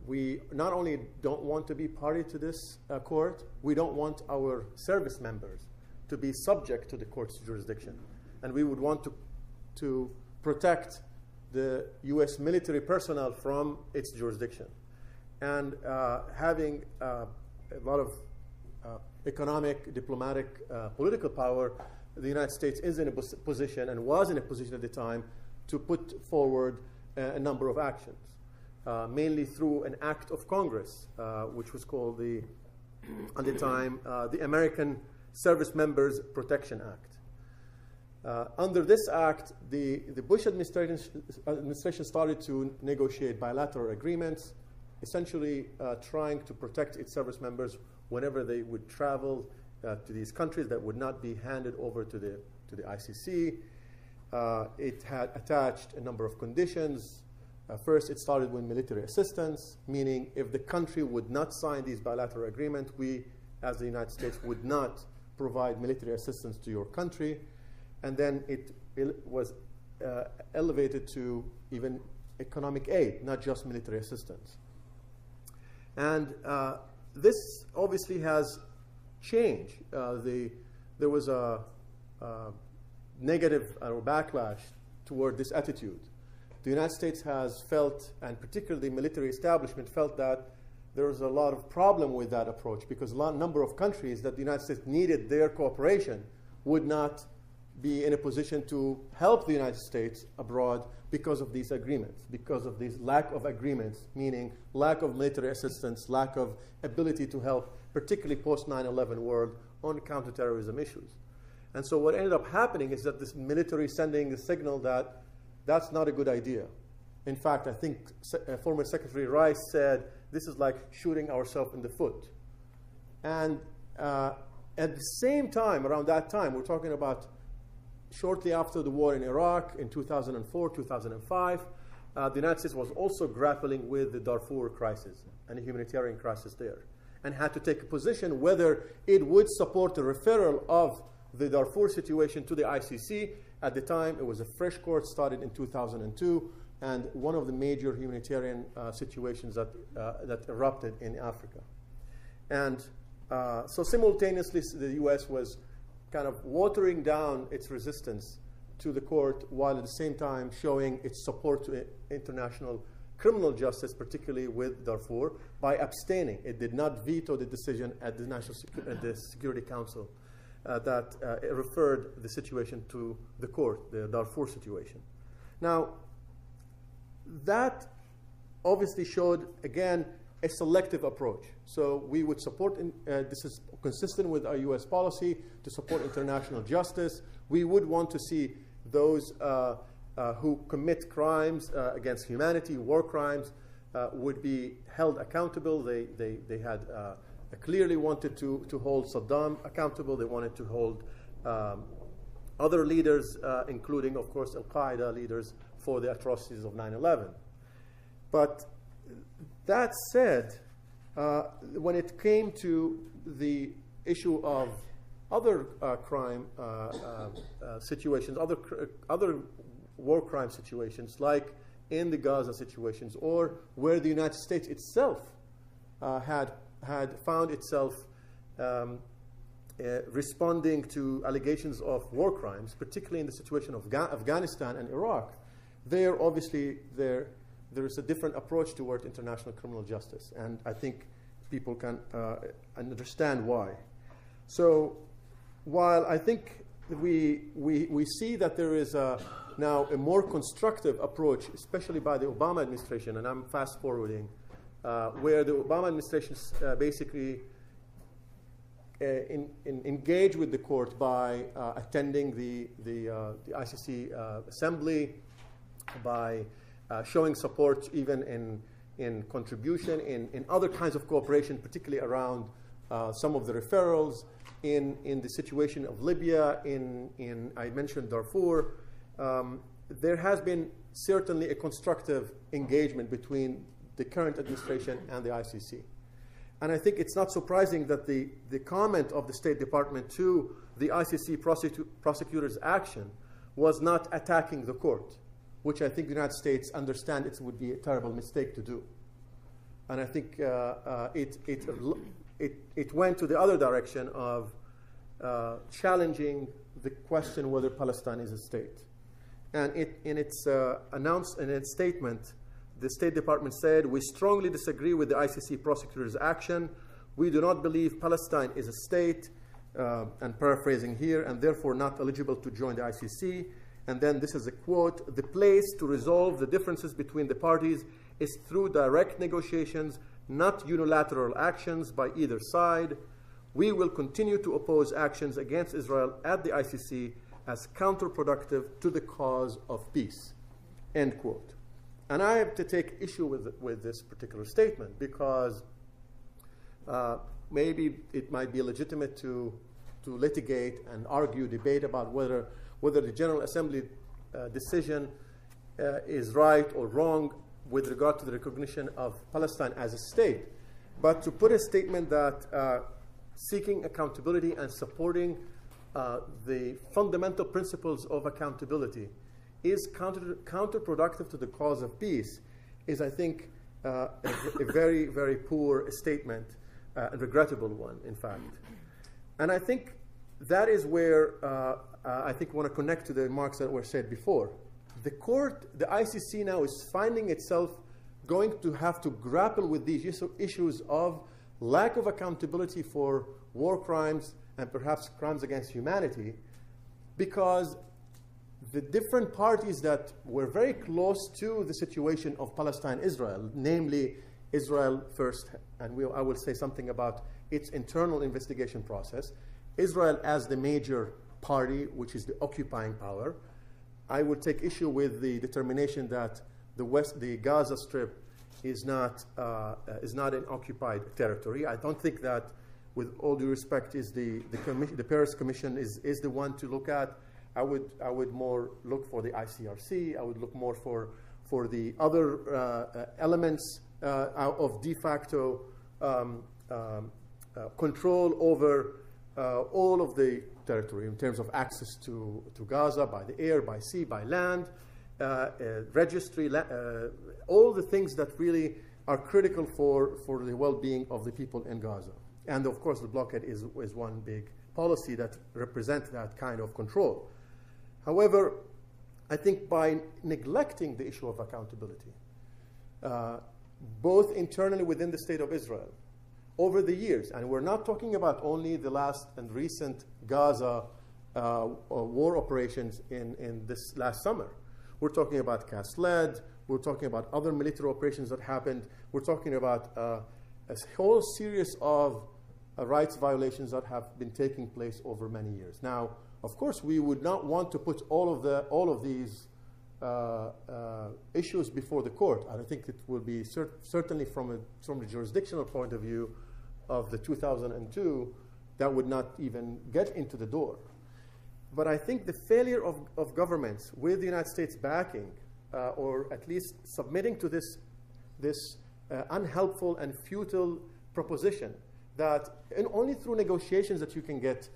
we not only don't want to be party to this court, we don't want our service members to be subject to the court's jurisdiction. And we would want to protect the US military personnel from its jurisdiction. And having a lot of economic, diplomatic, political power, the United States is in a position and was in a position at the time to put forward a number of actions, mainly through an act of Congress, which was called the American Service Members Protection Act. Under this act, the Bush administration started to negotiate bilateral agreements, essentially trying to protect its service members whenever they would travel to these countries that would not be handed over to the ICC. It had attached a number of conditions. First, it started with military assistance, meaning if the country would not sign these bilateral agreements, we, as the United States, would not provide military assistance to your country. And then it was elevated to even economic aid, not just military assistance. And this obviously has changed. There was a negative backlash toward this attitude. The United States has felt, and particularly the military establishment felt, that there was a lot of problem with that approach because a number of countries that the United States needed their cooperation would not be in a position to help the United States abroad because of these agreements, because of this lack of agreements, meaning lack of military assistance, lack of ability to help, particularly post-9/11 world, on counterterrorism issues. And so what ended up happening is that this military sending a signal that that's not a good idea. In fact, I think former Secretary Rice said, this is like shooting ourselves in the foot. And at the same time, around that time, we're talking about shortly after the war in Iraq in 2004, 2005, the United States was also grappling with the Darfur crisis and a humanitarian crisis there, and had to take a position whether it would support the referral of the Darfur situation to the ICC. At the time, it was a fresh court started in 2002, and one of the major humanitarian situations that, that erupted in Africa. And so simultaneously, the US was kind of watering down its resistance to the court while at the same time showing its support to international criminal justice, particularly with Darfur, by abstaining. It did not veto the decision at the, Security Council that it referred the situation to the court, the Darfur situation. Now, that obviously showed, again, a selective approach. So we would support, this is consistent with our US policy to support international justice. We would want to see those who commit crimes against humanity, war crimes, would be held accountable. They had clearly wanted to hold Saddam accountable. They wanted to hold other leaders, including, of course, Al-Qaeda leaders, for the atrocities of 9/11. But that said, when it came to the issue of other crime situations, other war crime situations, like in the Gaza situations, or where the United States itself had found itself responding to allegations of war crimes, particularly in the situation of Afghanistan and Iraq, there obviously there is a different approach toward international criminal justice, and I think people can understand why. So while I think we see that there is now a more constructive approach, especially by the Obama administration, and I'm fast forwarding, where the Obama administration basically engaged with the court by attending the ICC assembly, by showing support even in contribution, in other kinds of cooperation, particularly around some of the referrals, in the situation of Libya, I mentioned Darfur. There has been certainly a constructive engagement between the current administration and the ICC. And I think it's not surprising that the comment of the State Department to the ICC prosecutor's action was not attacking the court, which I think the United States understands it would be a terrible mistake to do. And I think it went to the other direction of challenging the question whether Palestine is a state. And in its statement, the State Department said, "We strongly disagree with the ICC prosecutor's action. We do not believe Palestine is a state," and paraphrasing here, "and therefore not eligible to join the ICC." And then this is a quote, "The place to resolve the differences between the parties is through direct negotiations, not unilateral actions by either side. We will continue to oppose actions against Israel at the ICC as counterproductive to the cause of peace." End quote. And I have to take issue with this particular statement because maybe it might be legitimate to litigate and argue, debate about whether the General Assembly decision is right or wrong with regard to the recognition of Palestine as a state. But to put a statement that seeking accountability and supporting the fundamental principles of accountability is counterproductive to the cause of peace is, I think, a very, very poor statement, a regrettable one, in fact. And I think that is where I think want to connect to the remarks that were said before. The court, the ICC now is finding itself going to have to grapple with these issues of lack of accountability for war crimes and perhaps crimes against humanity, because the different parties that were very close to the situation of Palestine-Israel, namely Israel first, and I will say something about its internal investigation process, Israel as the major party, which is the occupying power. I would take issue with the determination that the Gaza Strip is not an occupied territory. I don't think that, with all due respect, is the Paris Commission is the one to look at. I would more look for the ICRC. I would look more for the other elements of de facto control over all of the territory in terms of access to Gaza by the air, by sea, by land, registry, all the things that really are critical for the well-being of the people in Gaza. And of course, the blockade is one big policy that represents that kind of control. However, I think by neglecting the issue of accountability, both internally within the state of Israel, over the years, and we're not talking about only the last and recent Gaza war operations in this last summer. We're talking about Cas Led, we're talking about other military operations that happened, we're talking about a whole series of rights violations that have been taking place over many years. Now, of course, we would not want to put all of these issues before the court. And I think it will be certainly from the jurisdictional point of view of the 2002, that would not even get into the door. But I think the failure of governments with the United States backing, or at least submitting to this unhelpful and futile proposition that only through negotiations that you can get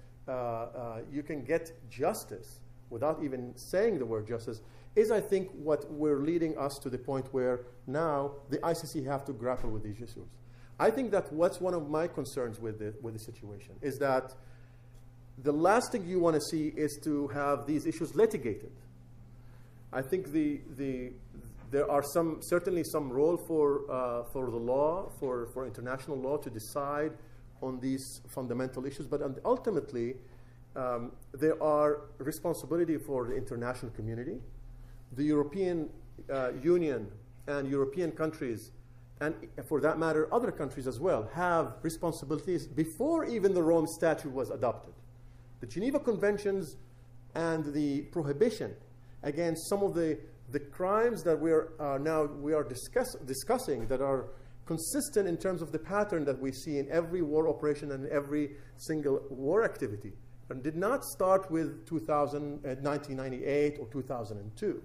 justice, without even saying the word justice, is I think what we're leading us to the point where now the ICC have to grapple with these issues. I think that what's one of my concerns with the situation is that the last thing you want to see is to have these issues litigated. I think there are certainly some role for the law, for international law to decide on these fundamental issues, but ultimately there are responsibility for the international community. The European Union and European countries, and for that matter, other countries as well, have responsibilities before even the Rome Statute was adopted. The Geneva Conventions and the prohibition against some of the crimes that we are now discussing that are consistent in terms of the pattern that we see in every war operation and every single war activity, and did not start with 1998 or 2002.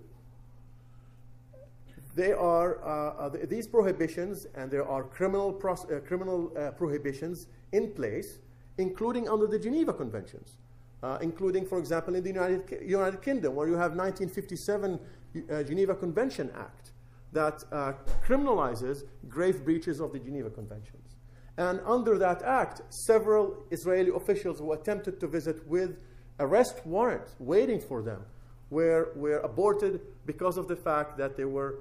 There are these prohibitions, and there are criminal prohibitions in place, including under the Geneva Conventions, including, for example, in the United Kingdom, where you have 1957 Geneva Convention Act that criminalizes grave breaches of the Geneva Conventions. And under that act, several Israeli officials who attempted to visit with arrest warrants waiting for them were aborted because of the fact that there were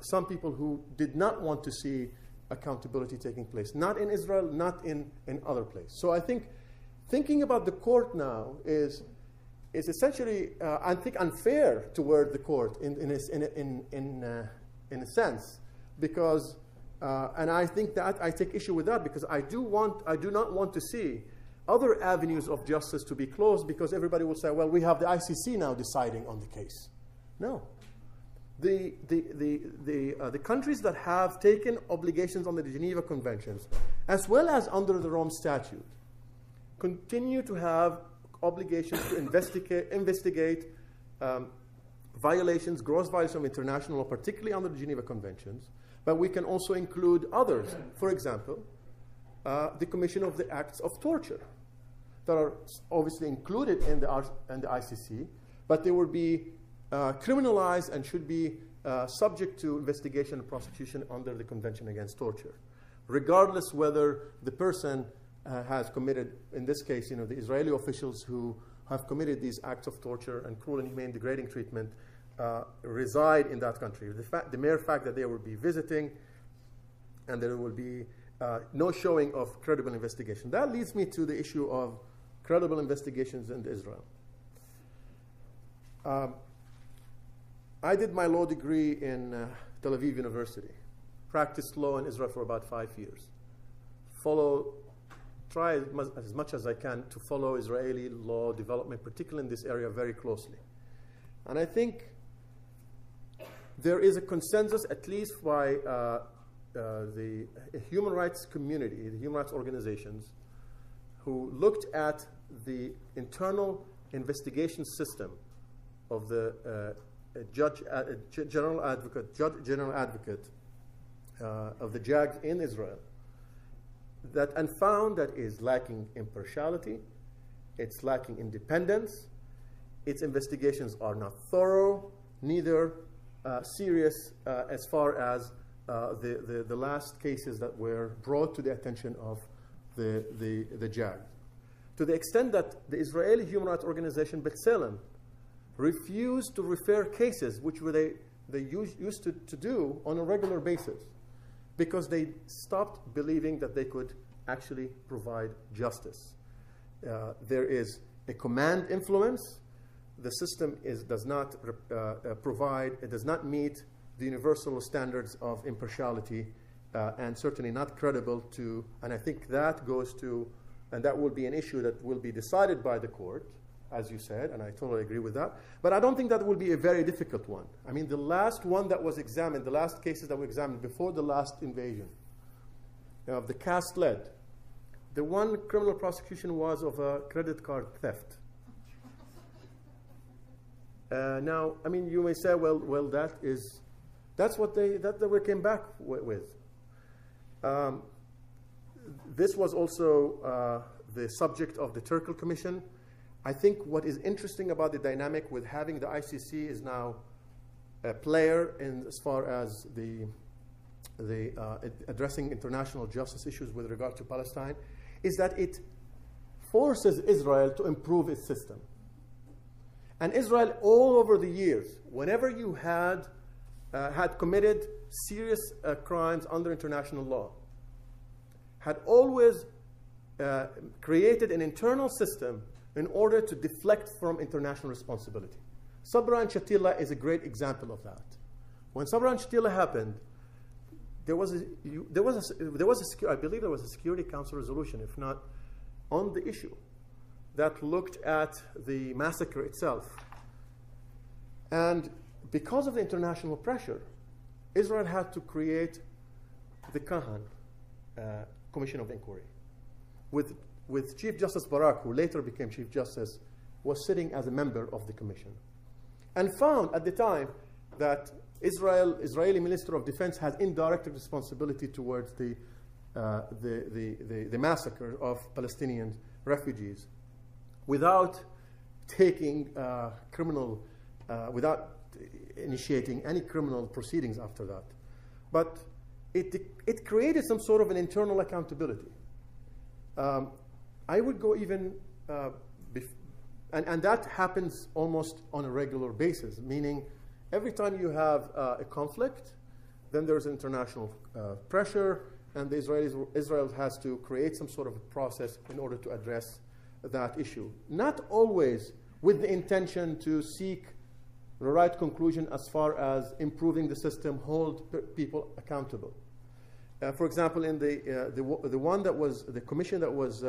some people who did not want to see accountability taking place, not in Israel, not in other places. So I think thinking about the court now is essentially, I think, unfair toward the court in a sense, because and I think that I take issue with that, because I do not want to see other avenues of justice to be closed because everybody will say, well, we have the ICC now deciding on the case. No. The countries that have taken obligations under the Geneva Conventions, as well as under the Rome Statute, continue to have obligations to investigate violations, gross violations of international law, particularly under the Geneva Conventions. But we can also include others. For example, the commission of the acts of torture that are obviously included in the ICC, but they will be criminalized and should be subject to investigation and prosecution under the Convention Against Torture, regardless whether the person has committed, in this case, the Israeli officials who have committed these acts of torture and cruel and inhumane degrading treatment reside in that country. The mere fact that they will be visiting and there will be no showing of credible investigation. That leads me to the issue of credible investigations in Israel. I did my law degree in Tel Aviv University, practiced law in Israel for about 5 years, try as much as I can to follow Israeli law development, particularly in this area, very closely. And I think there is a consensus, at least by the human rights community, the human rights organizations, who looked at the internal investigation system of the General Advocate of the JAG in Israel, and found that is lacking impartiality, it's lacking independence, its investigations are not thorough, neither serious as far as the last cases that were brought to the attention of the JAG. To the extent that the Israeli human rights organization, B'Tselem, refused to refer cases, which they used to do on a regular basis, because they stopped believing that they could actually provide justice. There is a command influence. The system does not meet the universal standards of impartiality and certainly not credible to, and I think that goes to, and that will be an issue that will be decided by the court, as you said, and I totally agree with that. But I don't think that will be a very difficult one. I mean, the last one that was examined, the last cases that were examined before the last invasion of the caste lead, the one criminal prosecution was of a credit card theft. Now, I mean, you may say, well, that's what they came back with. This was also the subject of the Turkel Commission. I think what is interesting about the dynamic with having the ICC is now a player in as far as addressing international justice issues with regard to Palestine is that it forces Israel to improve its system. And Israel, all over the years, whenever you had committed serious crimes under international law, had always created an internal system in order to deflect from international responsibility. Sabra and Shatila is a great example of that. When Sabra and Shatila happened, I believe there was a Security Council resolution, if not on the issue, that looked at the massacre itself. And because of the international pressure, Israel had to create the Kahan Commission of Inquiry with Chief Justice Barak, who later became Chief Justice, was sitting as a member of the commission, and found at the time that Israeli Minister of Defense has indirect responsibility towards the massacre of Palestinian refugees, without taking without initiating any criminal proceedings after that. But it created some sort of an internal accountability. I would go even, and that happens almost on a regular basis, meaning every time you have a conflict, then there's international pressure, and Israel has to create some sort of a process in order to address that issue. Not always with the intention to seek the right conclusion as far as improving the system, hold people accountable. For example, in the one that was the commission that was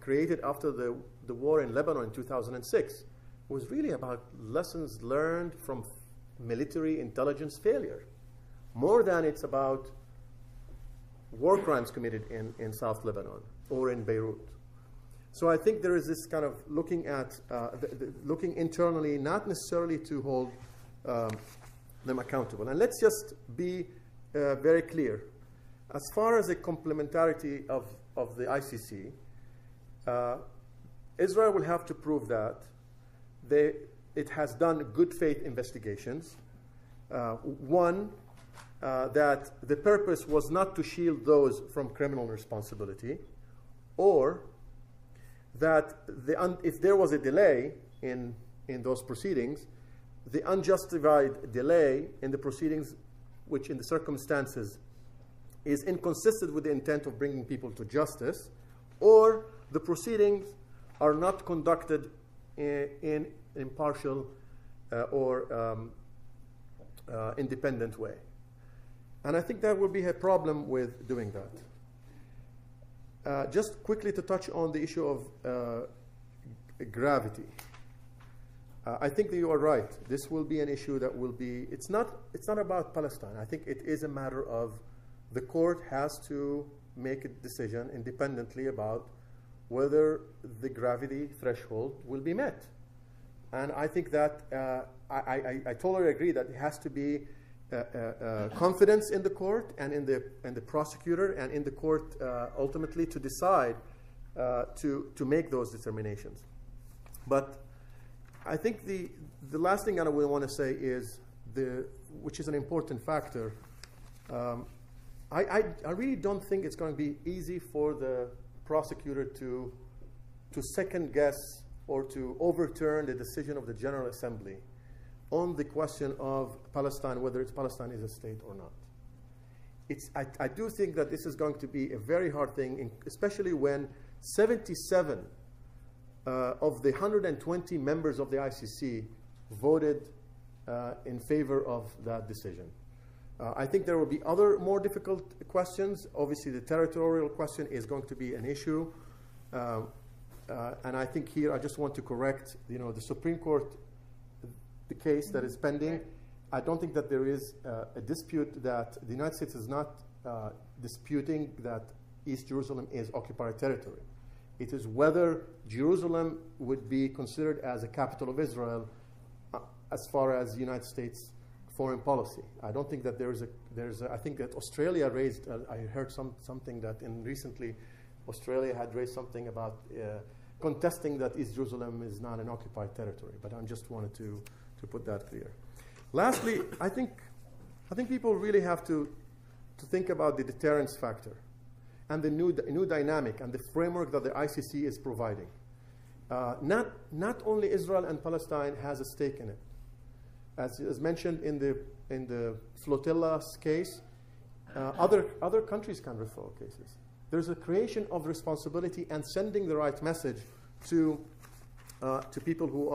created after the war in Lebanon in 2006 was really about lessons learned from military intelligence failure, more than it's about war crimes committed in South Lebanon or in Beirut. So I think there is this kind of looking at looking internally, not necessarily to hold them accountable. And let's just be very clear. As far as the complementarity of the ICC, Israel will have to prove that it has done good faith investigations. That the purpose was not to shield those from criminal responsibility, or that if there was a delay in those proceedings, the unjustified delay in the proceedings, which in the circumstances is inconsistent with the intent of bringing people to justice, or the proceedings are not conducted in an impartial or independent way. And I think that would be a problem with doing that. Just quickly to touch on the issue of gravity. I think that you are right. This will be an issue that will be, it's not about Palestine. I think it is a matter of the court has to make a decision independently about whether the gravity threshold will be met. And I think that I totally agree that it has to be confidence in the court and in the prosecutor and in the court ultimately to decide to make those determinations. But I think the last thing that I will want to say is which is an important factor. I really don't think it's going to be easy for the prosecutor to second guess or to overturn the decision of the General Assembly on the question of Palestine, whether Palestine is a state or not. I do think that this is going to be a very hard thing, especially when 77 of the 120 members of the ICC voted in favor of that decision. I think there will be other more difficult questions. Obviously, the territorial question is going to be an issue. And I think here I just want to correct, the Supreme Court, the case that is pending. I don't think that there is a dispute that the United States is not disputing that East Jerusalem is occupied territory. It is whether Jerusalem would be considered as a capital of Israel as far as the United States foreign policy. I don't think that I think that Australia raised, I heard something that recently Australia had raised something about contesting that East Jerusalem is not an occupied territory, but I just wanted to put that clear. Lastly, I think people really have to think about the deterrence factor and the new dynamic and the framework that the ICC is providing. Not only Israel and Palestine has a stake in it. As mentioned in the Flotillas case, other countries can referral cases. There's a creation of responsibility and sending the right message to people who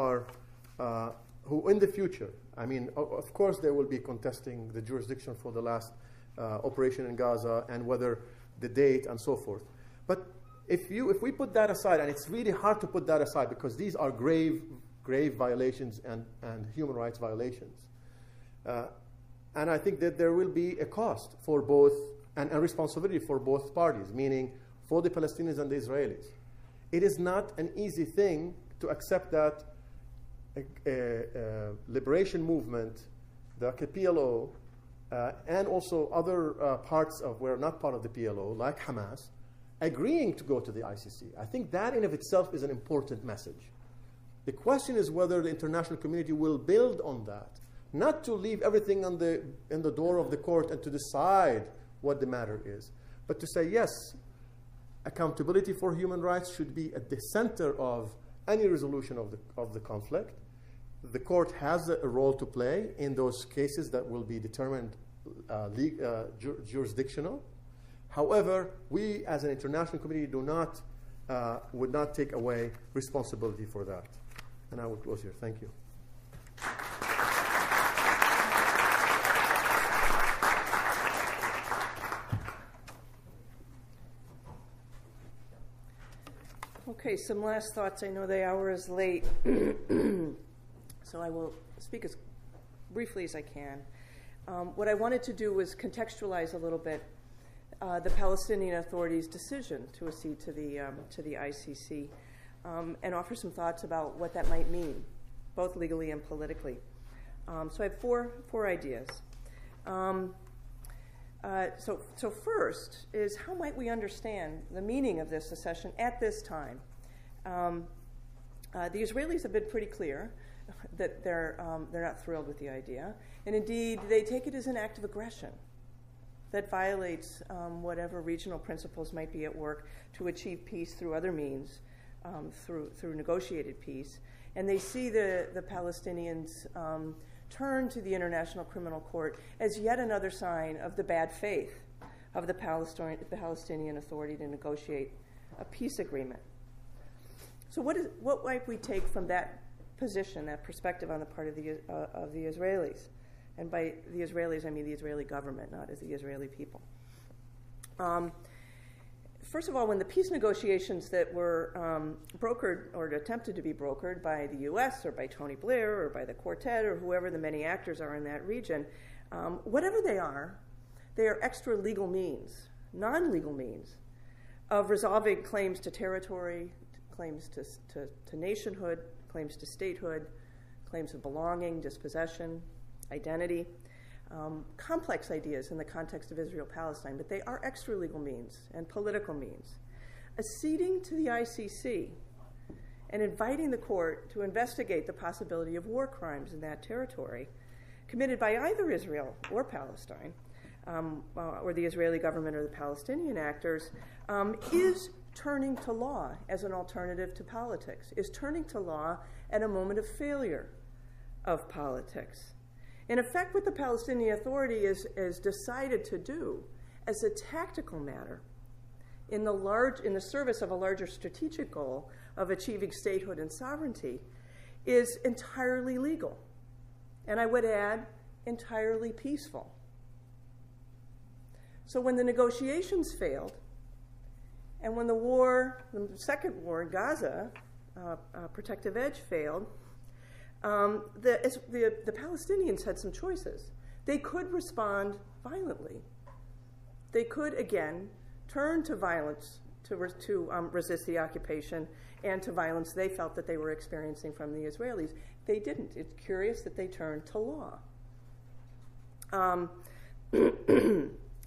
in the future, I mean, of course they will be contesting the jurisdiction for the last operation in Gaza and whether the date and so forth. But if we put that aside, and it's really hard to put that aside because these are grave violations and human rights violations. And I think that there will be a cost for both and a responsibility for both parties, meaning for the Palestinians and the Israelis. It is not an easy thing to accept that a liberation movement, the PLO, and also other parts of where not part of the PLO, like Hamas, agreeing to go to the ICC. I think that in of itself is an important message. The question is whether the international community will build on that, not to leave everything in the door of the court and to decide what the matter is, but to say, yes, accountability for human rights should be at the center of any resolution of the conflict. The court has a role to play in those cases that will be determined jurisdictional. However, we as an international community would not take away responsibility for that. And I will close here. Thank you. Okay, some last thoughts. I know the hour is late, so I will speak as briefly as I can. What I wanted to do was contextualize a little bit the Palestinian Authority's decision to accede to the ICC. And offer some thoughts about what that might mean, both legally and politically. So I have four ideas. So first is how might we understand the meaning of this accession at this time? The Israelis have been pretty clear that they're not thrilled with the idea, and indeed they take it as an act of aggression that violates whatever regional principles might be at work to achieve peace through other means. through negotiated peace. And they see the Palestinians turn to the International Criminal Court as yet another sign of the bad faith of the Palestinian Authority to negotiate a peace agreement. So what might we take from that position, that perspective on the part of the Israelis? And by the Israelis, I mean the Israeli government, not as the Israeli people. First of all, when the peace negotiations that were brokered or attempted to be brokered by the U.S. or by Tony Blair or by the Quartet or whoever the many actors are in that region, whatever they are extra-legal means, non-legal means, of resolving claims to territory, claims to nationhood, claims to statehood, claims of belonging, dispossession, identity, complex ideas in the context of Israel-Palestine, but they are extra-legal means and political means. Acceding to the ICC and inviting the court to investigate the possibility of war crimes in that territory committed by either Israel or Palestine, or the Israeli government or the Palestinian actors, is turning to law as an alternative to politics, is turning to law at a moment of failure of politics. In effect, what the Palestinian Authority is decided to do as a tactical matter in the service of a larger strategic goal of achieving statehood and sovereignty is entirely legal, and I would add, entirely peaceful. So when the negotiations failed, and when the second war in Gaza, Protective Edge, failed, the Palestinians had some choices. They could respond violently. They could, again, turn to violence to resist the occupation and to violence they felt that they were experiencing from the Israelis. They didn't. It's curious that they turned to law.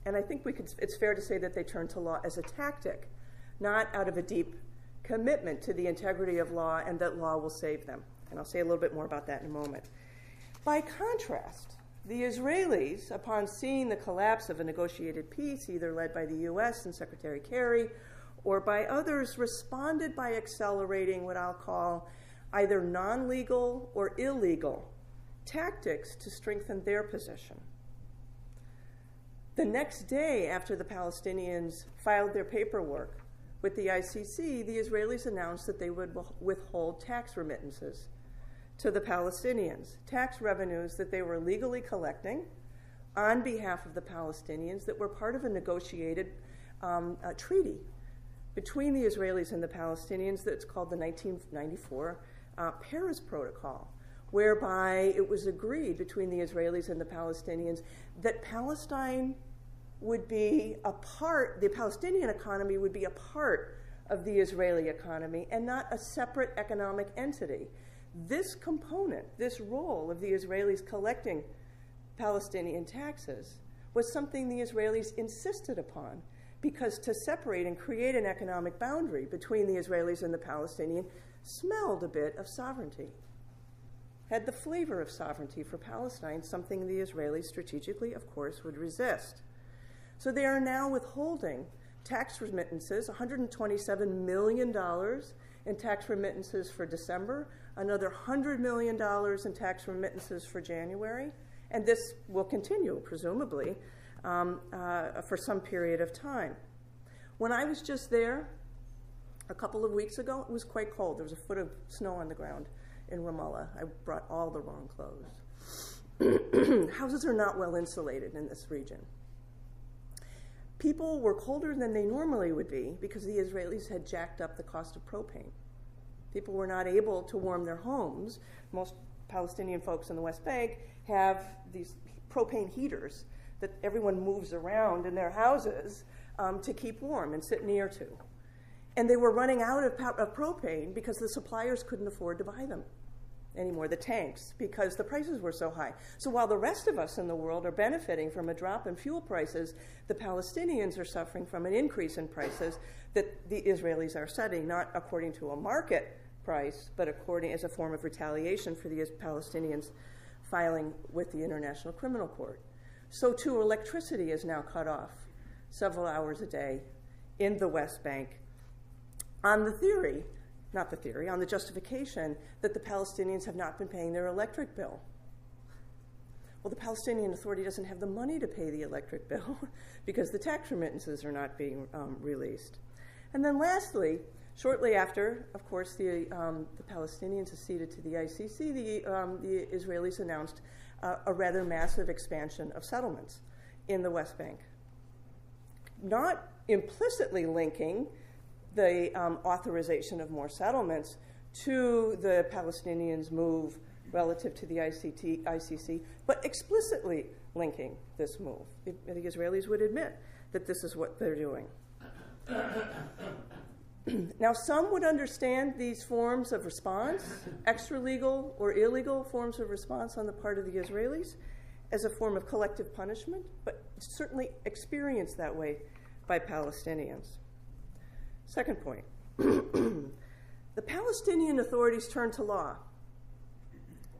And I think it's fair to say that they turned to law as a tactic, not out of a deep commitment to the integrity of law and that law will save them. And I'll say a little bit more about that in a moment. By contrast, the Israelis, upon seeing the collapse of a negotiated peace, either led by the U.S. and Secretary Kerry or by others, responded by accelerating what I'll call either non-legal or illegal tactics to strengthen their position. The next day after the Palestinians filed their paperwork with the ICC, the Israelis announced that they would withhold tax remittances to the Palestinians, tax revenues that they were legally collecting on behalf of the Palestinians that were part of a negotiated treaty between the Israelis and the Palestinians that's called the 1994 Paris Protocol, whereby it was agreed between the Israelis and the Palestinians that Palestine would be a part, the Palestinian economy would be a part of the Israeli economy and not a separate economic entity. This component, this role of the Israelis collecting Palestinian taxes was something the Israelis insisted upon because to separate and create an economic boundary between the Israelis and the Palestinian smelled a bit of sovereignty, had the flavor of sovereignty for Palestine, something the Israelis strategically, of course, would resist. So they are now withholding tax remittances, $127 million in tax remittances for December, another $100 million in tax remittances for January, and this will continue, presumably, for some period of time. When I was just there a couple of weeks ago, it was quite cold. There was a foot of snow on the ground in Ramallah. I brought all the wrong clothes. Houses are not well insulated in this region. People were colder than they normally would be because the Israelis had jacked up the cost of propane. People were not able to warm their homes. Most Palestinian folks in the West Bank have these propane heaters that everyone moves around in their houses to keep warm and sit near to. And they were running out of propane because the suppliers couldn't afford to buy them anymore, the tanks, because the prices were so high. So while the rest of us in the world are benefiting from a drop in fuel prices, the Palestinians are suffering from an increase in prices that the Israelis are setting, not according to a market price, but according as a form of retaliation for the Palestinians filing with the International Criminal Court. So too, electricity is now cut off several hours a day in the West Bank on the theory not the theory, on the justification that the Palestinians have not been paying their electric bill. Well, the Palestinian Authority doesn't have the money to pay the electric bill because the tax remittances are not being released. And then lastly, shortly after, of course, the Palestinians acceded to the ICC, the Israelis announced a rather massive expansion of settlements in the West Bank, not implicitly linking the authorization of more settlements to the Palestinians' move relative to the ICC, but explicitly linking this move. The Israelis would admit that this is what they're doing. Now, some would understand these forms of response, extra-legal or illegal forms of response on the part of the Israelis, as a form of collective punishment, but certainly experienced that way by Palestinians. Second point, the Palestinian Authorities turn to law,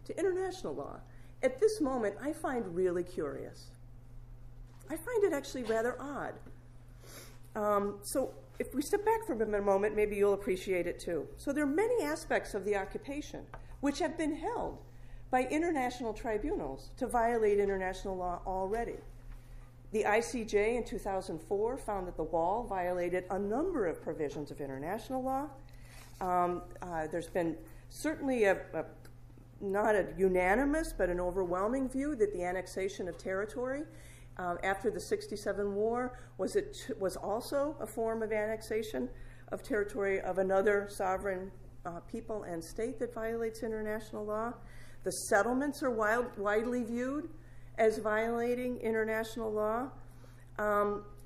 to international law. At this moment, I find really curious. I find it actually rather odd. So if we step back for a moment, maybe you'll appreciate it too. So there are many aspects of the occupation which have been held by international tribunals to violate international law already. The ICJ in 2004 found that the wall violated a number of provisions of international law. There's been certainly not a unanimous, but an overwhelming view that the annexation of territory after the '67 war was also a form of annexation of territory of another sovereign people and state that violates international law. The settlements are widely viewed as violating international law,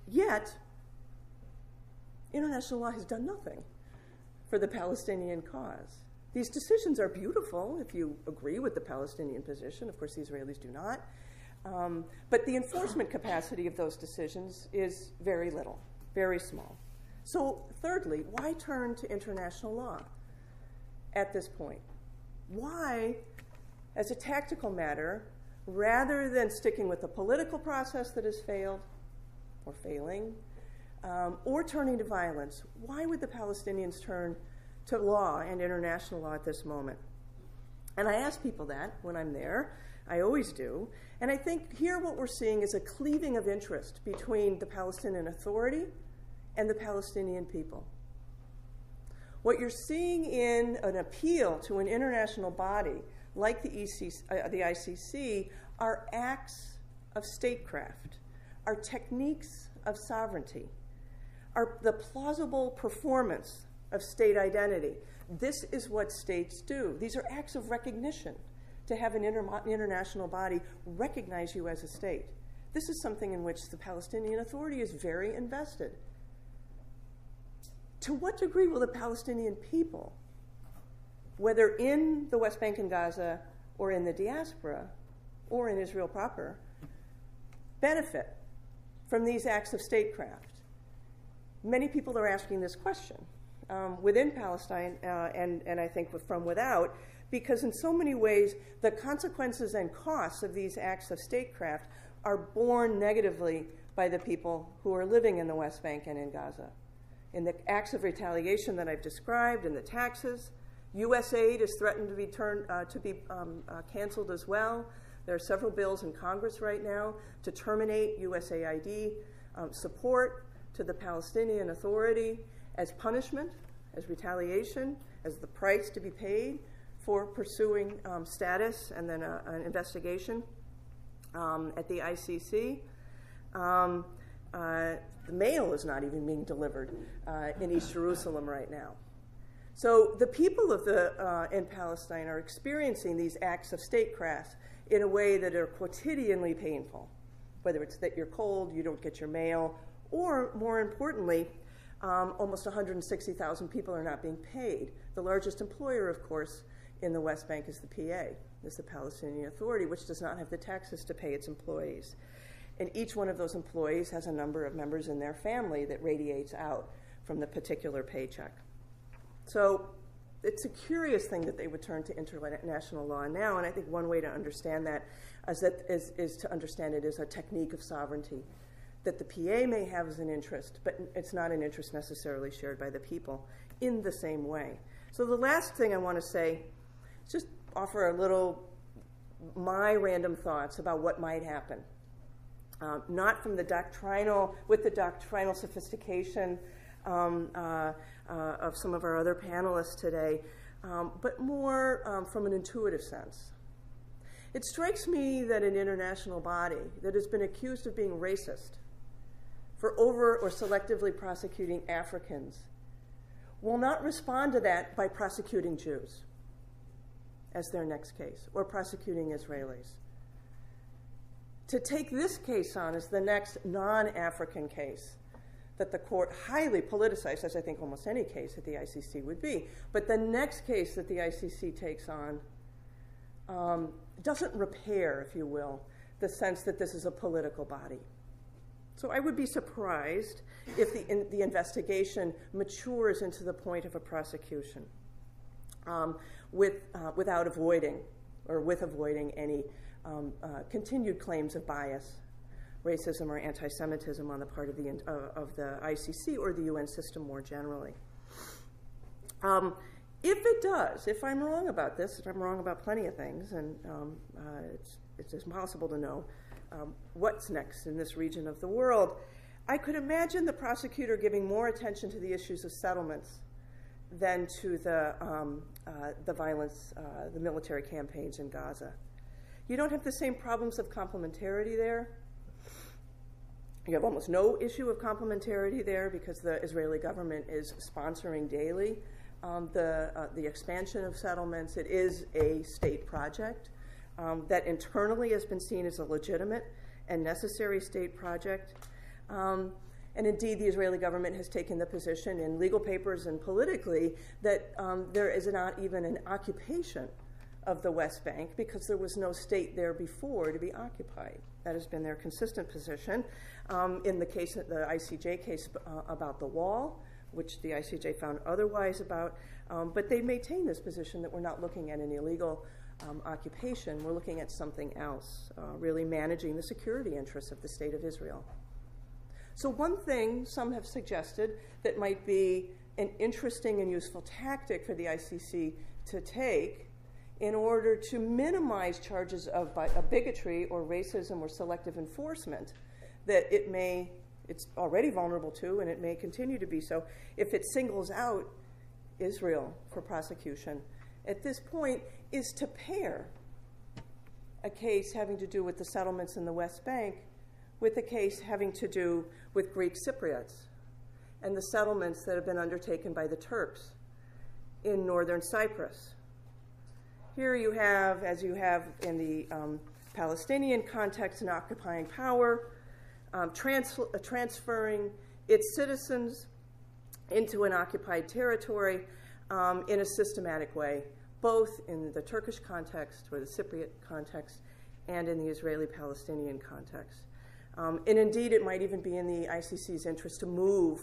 yet international law has done nothing for the Palestinian cause. These decisions are beautiful if you agree with the Palestinian position. Of course, the Israelis do not. But the enforcement capacity of those decisions is very little, very small. So thirdly, why turn to international law at this point? Why, as a tactical matter, rather than sticking with the political process that has failed or failing, or turning to violence, why would the Palestinians turn to law and international law at this moment? And I ask people that when I'm there. I always do. And I think here what we're seeing is a cleaving of interest between the Palestinian Authority and the Palestinian people. What you're seeing in an appeal to an international body like the ICC are acts of statecraft, are techniques of sovereignty, are the plausible performance of state identity. This is what states do. These are acts of recognition to have an international body recognize you as a state. This is something in which the Palestinian Authority is very invested. To what degree will the Palestinian people, whether in the West Bank and Gaza or in the diaspora or in Israel proper, benefit from these acts of statecraft? Many people are asking this question within Palestine and I think from without, because in so many ways the consequences and costs of these acts of statecraft are borne negatively by the people who are living in the West Bank and in Gaza. In the acts of retaliation that I've described, in the taxes, U.S. aid is threatened to be canceled as well. There are several bills in Congress right now to terminate USAID support to the Palestinian Authority as punishment, as retaliation, as the price to be paid for pursuing status and then an investigation at the ICC. The mail is not even being delivered in East Jerusalem right now. So the people of in Palestine are experiencing these acts of statecraft in a way that are quotidianly painful, whether it's that you're cold, you don't get your mail, or more importantly, almost 160,000 people are not being paid. The largest employer, of course, in the West Bank is the PA, is the Palestinian Authority, which does not have the taxes to pay its employees. And each one of those employees has a number of members in their family that radiates out from the particular paycheck. So it's a curious thing that they would turn to international law now, and I think one way to understand that is to understand it as a technique of sovereignty, that the PA may have as an interest, but it's not an interest necessarily shared by the people in the same way. So the last thing I want to say is just offer a little my random thoughts about what might happen. Not from the doctrinal, with the doctrinal sophistication of some of our other panelists today, but more from an intuitive sense. It strikes me that an international body that has been accused of being racist for over or selectively prosecuting Africans will not respond to that by prosecuting Jews as their next case or prosecuting Israelis. To take this case on as the next non-African case that the court highly politicized, as I think almost any case that the ICC would be, but the next case that the ICC takes on doesn't repair, if you will, the sense that this is a political body. So I would be surprised if the investigation matures into the point of a prosecution without avoiding, or with avoiding any continued claims of bias, racism, or anti-Semitism on the part of the ICC or the UN system more generally. If it does, if I'm wrong about this, and I'm wrong about plenty of things, and it's impossible to know what's next in this region of the world, I could imagine the prosecutor giving more attention to the issues of settlements than to the violence, the military campaigns in Gaza. You don't have the same problems of complementarity there. You have almost no issue of complementarity there because the Israeli government is sponsoring daily the expansion of settlements. It is a state project that internally has been seen as a legitimate and necessary state project. And indeed, the Israeli government has taken the position in legal papers and politically that there is not even an occupation of the West Bank because there was no state there before to be occupied. That has been their consistent position. In the case, the ICJ case about the wall, which the ICJ found otherwise about, but they maintain this position that we're not looking at an illegal occupation, we're looking at something else, really managing the security interests of the state of Israel. So one thing some have suggested that might be an interesting and useful tactic for the ICC to take in order to minimize charges of bigotry or racism or selective enforcement that it's already vulnerable to, and it may continue to be so, if it singles out Israel for prosecution at this point, is to pair a case having to do with the settlements in the West Bank with a case having to do with Greek Cypriots and the settlements that have been undertaken by the Turks in northern Cyprus. Here you have, as you have in the Palestinian context, an occupying power transferring its citizens into an occupied territory in a systematic way, both in the Turkish context or the Cypriot context and in the Israeli-Palestinian context. And indeed, it might even be in the ICC's interest to move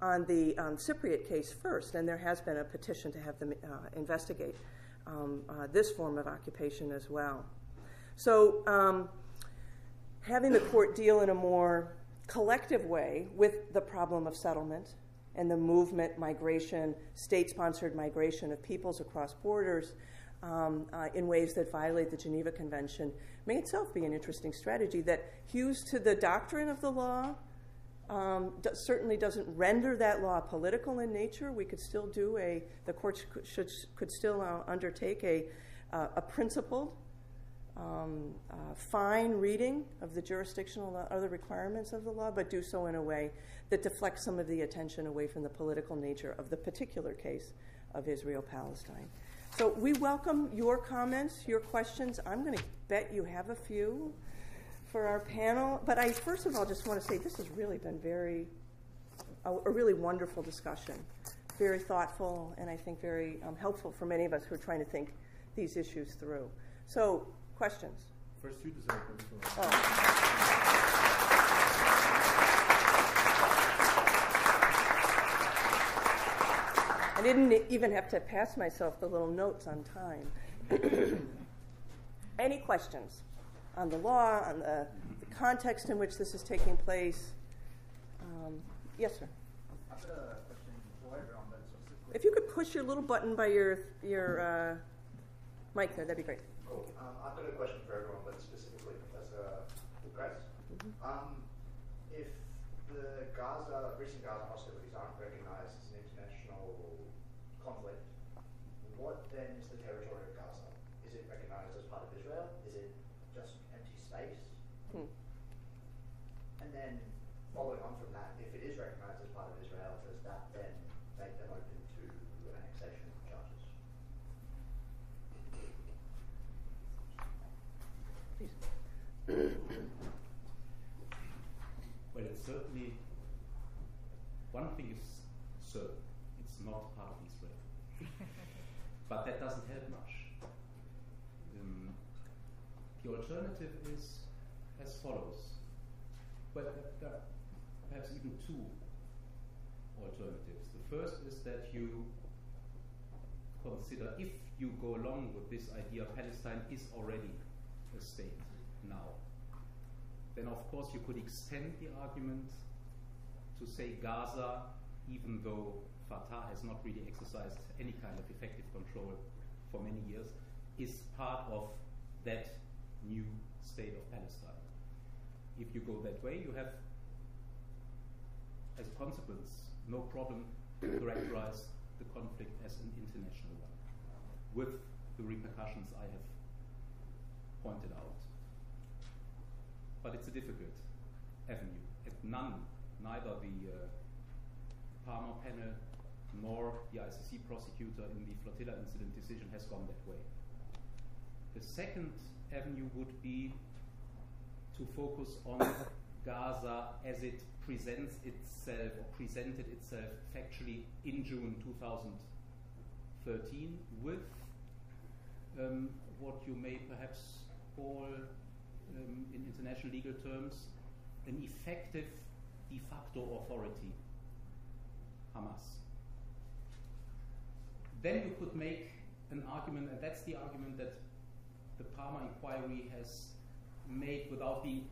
on the Cypriot case first, and there has been a petition to have them investigate this form of occupation as well. So having the court deal in a more collective way with the problem of settlement and the movement, migration, state-sponsored migration of peoples across borders in ways that violate the Geneva Convention may itself be an interesting strategy that hews to the doctrine of the law, certainly doesn't render that law political in nature. We could still do the court could still undertake a principled, fine reading of the jurisdictional law, other requirements of the law, but do so in a way that deflects some of the attention away from the political nature of the particular case of Israel-Palestine. So we welcome your comments, your questions. I'm going to bet you have a few for our panel, but I first of all just want to say this has really been a really wonderful discussion, very thoughtful, and I think very helpful for many of us who are trying to think these issues through. So, questions? First, you deserve it. I didn't even have to pass myself the little notes on time. Any questions? On the law, on the context in which this is taking place. Yes, sir. I've got a question for you on that. If you could push your little button by your mic there, that'd be great. Cool. I've got a question for everyone, but specifically Professor Kress. If the recent Gaza hostilities aren't recognized as an international conflict, what then is the territory of Gaza? Is it recognized as part of Israel? Is it just empty space? And then following on from that, if it is recognized as part of Israel, does that then make them open to annexation charges? Well, it's certainly, one thing is certain, it's not part of Israel. But that doesn't help much. The alternative is as follows. Well, there are perhaps even two alternatives. The first is that you consider, if you go along with this idea, Palestine is already a state now. Then of course you could extend the argument to say Gaza, even though Fatah has not really exercised any kind of effective control for many years, is part of that new state of Palestine. If you go that way, you have, as a consequence, no problem to characterize the conflict as an international one, with the repercussions I have pointed out. But it's a difficult avenue, and neither the Palmer panel nor the ICC prosecutor in the flotilla incident decision has gone that way. The second avenue would be to focus on Gaza as it presents itself, or presented itself factually in June 2013 with what you may perhaps call, in international legal terms, an effective de facto authority, Hamas. Then you could make an argument, and that's the argument that the Palmer inquiry has made without being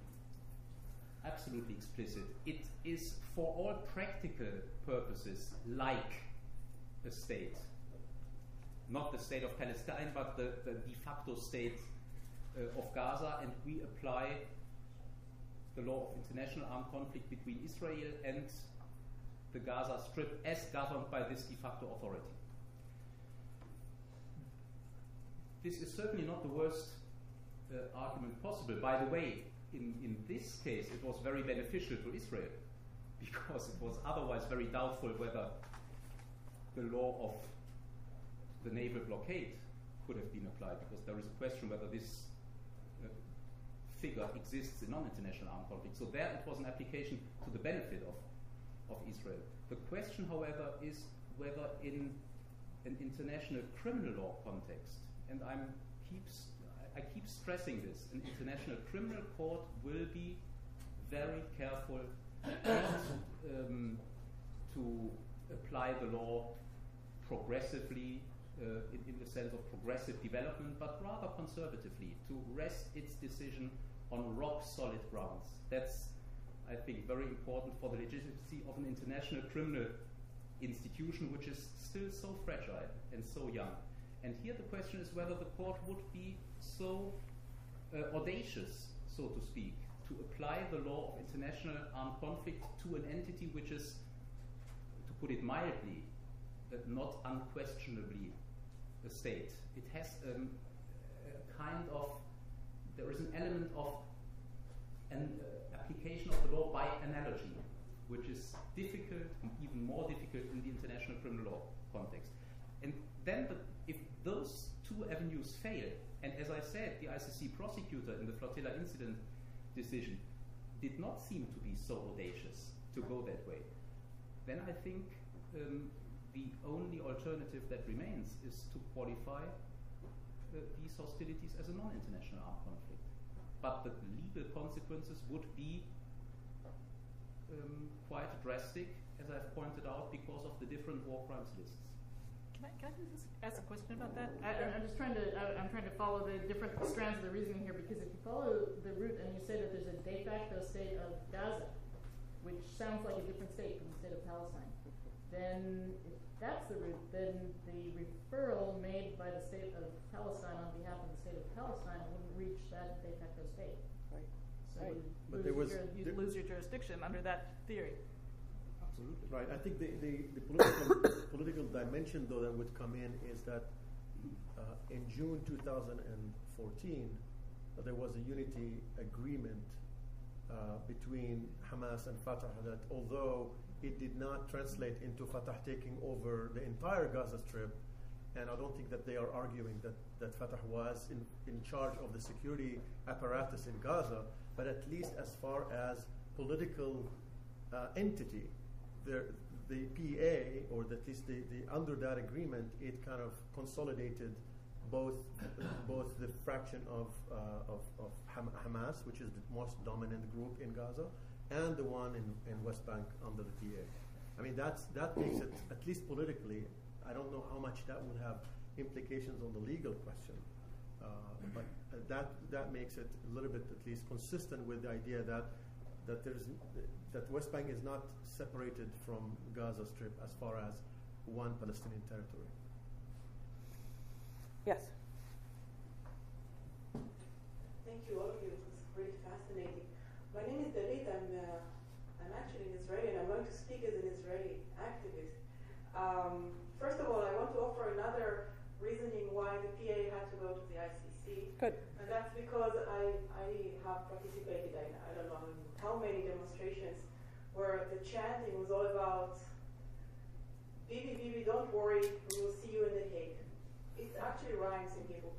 absolutely explicit. It is, for all practical purposes, like a state. Not the state of Palestine, but the de facto state of Gaza, and we apply the law of international armed conflict between Israel and the Gaza Strip as governed by this de facto authority. This is certainly not the worst argument possible. By the way, in this case, it was very beneficial to Israel, because it was otherwise very doubtful whether the law of the naval blockade could have been applied, because there is a question whether this figure exists in non-international armed conflict. So there it was an application to the benefit of Israel. The question, however, is whether in an international criminal law context, and I keep stressing this, an international criminal court will be very careful to apply the law progressively, in the sense of progressive development, but rather conservatively, to rest its decision on rock-solid grounds. That's, I think, very important for the legitimacy of an international criminal institution, which is still so fragile and so young. And here the question is whether the court would be so audacious, so to speak, to apply the law of international armed conflict to an entity which is, to put it mildly, not unquestionably a state. It has a kind of, there is an element of an application of the law by analogy, which is difficult, even more difficult in the international criminal law context. And then if those two avenues fail, and as I said, the ICC prosecutor in the flotilla incident decision did not seem to be so audacious to go that way, then I think the only alternative that remains is to qualify these hostilities as a non-international armed conflict. But the legal consequences would be quite drastic, as I've pointed out, because of the different war crimes lists. Can I just ask a question about that? I'm trying to follow the different strands of the reasoning here, because if you follow the route and you say that there's a de facto state of Gaza, which sounds like a different state from the state of Palestine, then That's then the referral made by the state of Palestine on behalf of the state of Palestine wouldn't reach that de facto state. Right. So right. You'd lose your jurisdiction under that theory. Absolutely. Right. I think the political, political dimension, though, that would come in is that in June 2014, there was a unity agreement between Hamas and Fatah that, although it did not translate into Fatah taking over the entire Gaza Strip, and I don't think that they are arguing that Fatah was in charge of the security apparatus in Gaza, but at least as far as political entity, the PA, or at least the under that agreement, it kind of consolidated both the fraction of Hamas, which is the most dominant group in Gaza, and the one in West Bank under the PA. I mean, that takes it, at least politically. I don't know how much that will have implications on the legal question, but that makes it a little bit, at least, consistent with the idea that West Bank is not separated from Gaza Strip as far as one Palestinian territory. Yes. Thank you all of you. It was really fascinating. My name is Dalit. I'm actually an Israeli, and I'm going to speak as an Israeli activist. First of all, I want to offer another reasoning why the PA had to go to the ICC. Good. And that's because I have participated in, I don't know how many demonstrations where the chanting was all about Bibi, Bibi, don't worry, we will see you in The Hague. It actually rhymes in Hebrew.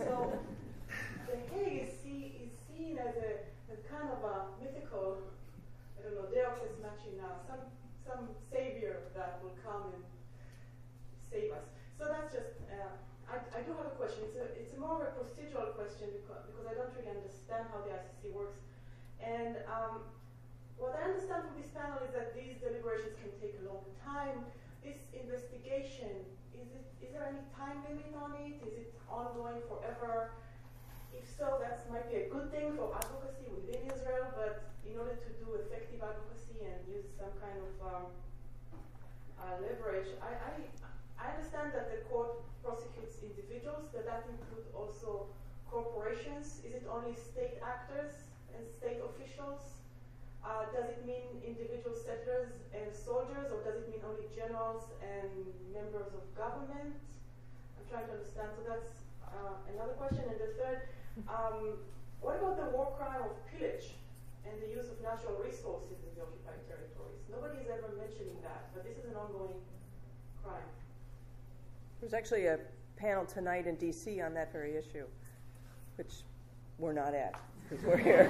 So The Hague is seen as a kind of a mythical, I don't know, Deus ex machina, some savior that will come and save us. So that's just, I do have a question. It's more of a procedural question because I don't really understand how the ICC works. And what I understand from this panel is that these deliberations can take a long time. This investigation, is there any time limit on it? Is it ongoing forever? If so, that might be a good thing for advocacy within Israel, but in order to do effective advocacy and use some kind of leverage, I understand that the court prosecutes individuals, but that includes also corporations. Is it only state actors and state officials? Does it mean individual settlers and soldiers, or does it mean only generals and members of government? I'm trying to understand. So that's another question. And the third, what about the war crime of pillage and the use of natural resources in the occupied territories? Nobody is ever mentioning that, but this is an ongoing crime. There's actually a panel tonight in D.C. on that very issue, which we're not at because we're here.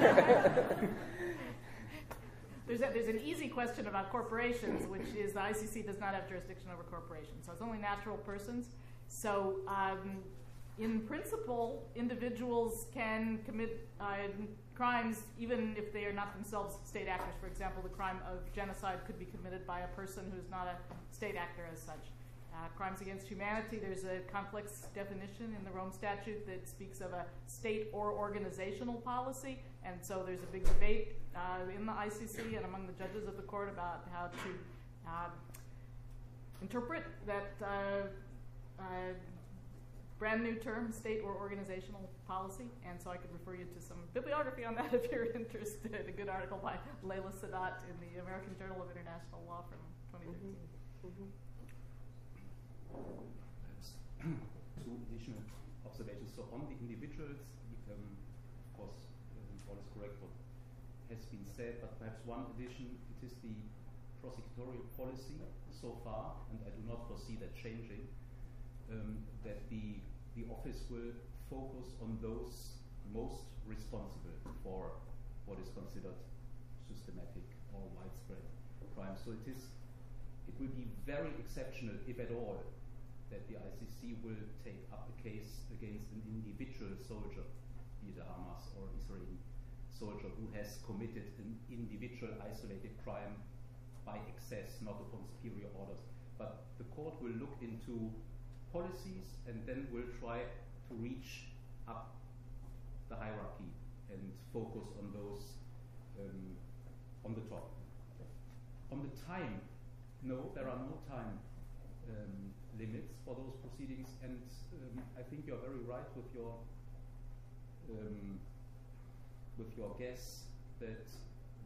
There's an easy question about corporations, which is the ICC does not have jurisdiction over corporations, so it's only natural persons. So in principle, individuals can commit crimes even if they are not themselves state actors. For example, the crime of genocide could be committed by a person who is not a state actor as such. Crimes against humanity, there's a complex definition in the Rome Statute that speaks of a state or organizational policy, and so there's a big debate in the ICC and among the judges of the court about how to interpret that brand new term, state or organizational policy, and so I could refer you to some bibliography on that if you're interested. A good article by Leila Sadat in the American Journal of International Law from 2013. Mm-hmm. Mm-hmm. Two additional observations. So on the individuals, of course, all is correct what has been said, but perhaps one addition, it is the prosecutorial policy so far, and I do not foresee that changing, that the office will focus on those most responsible for what is considered systematic or widespread crime. So it will be very exceptional, if at all, that the ICC will take up a case against an individual soldier, be it a Hamas or Israeli soldier, who has committed an individual isolated crime by excess, not upon superior orders. But the court will look into policies and then will try to reach up the hierarchy and focus on those on the top. On the time, no, there are no time limits for those proceedings, and I think you're very right with your guess that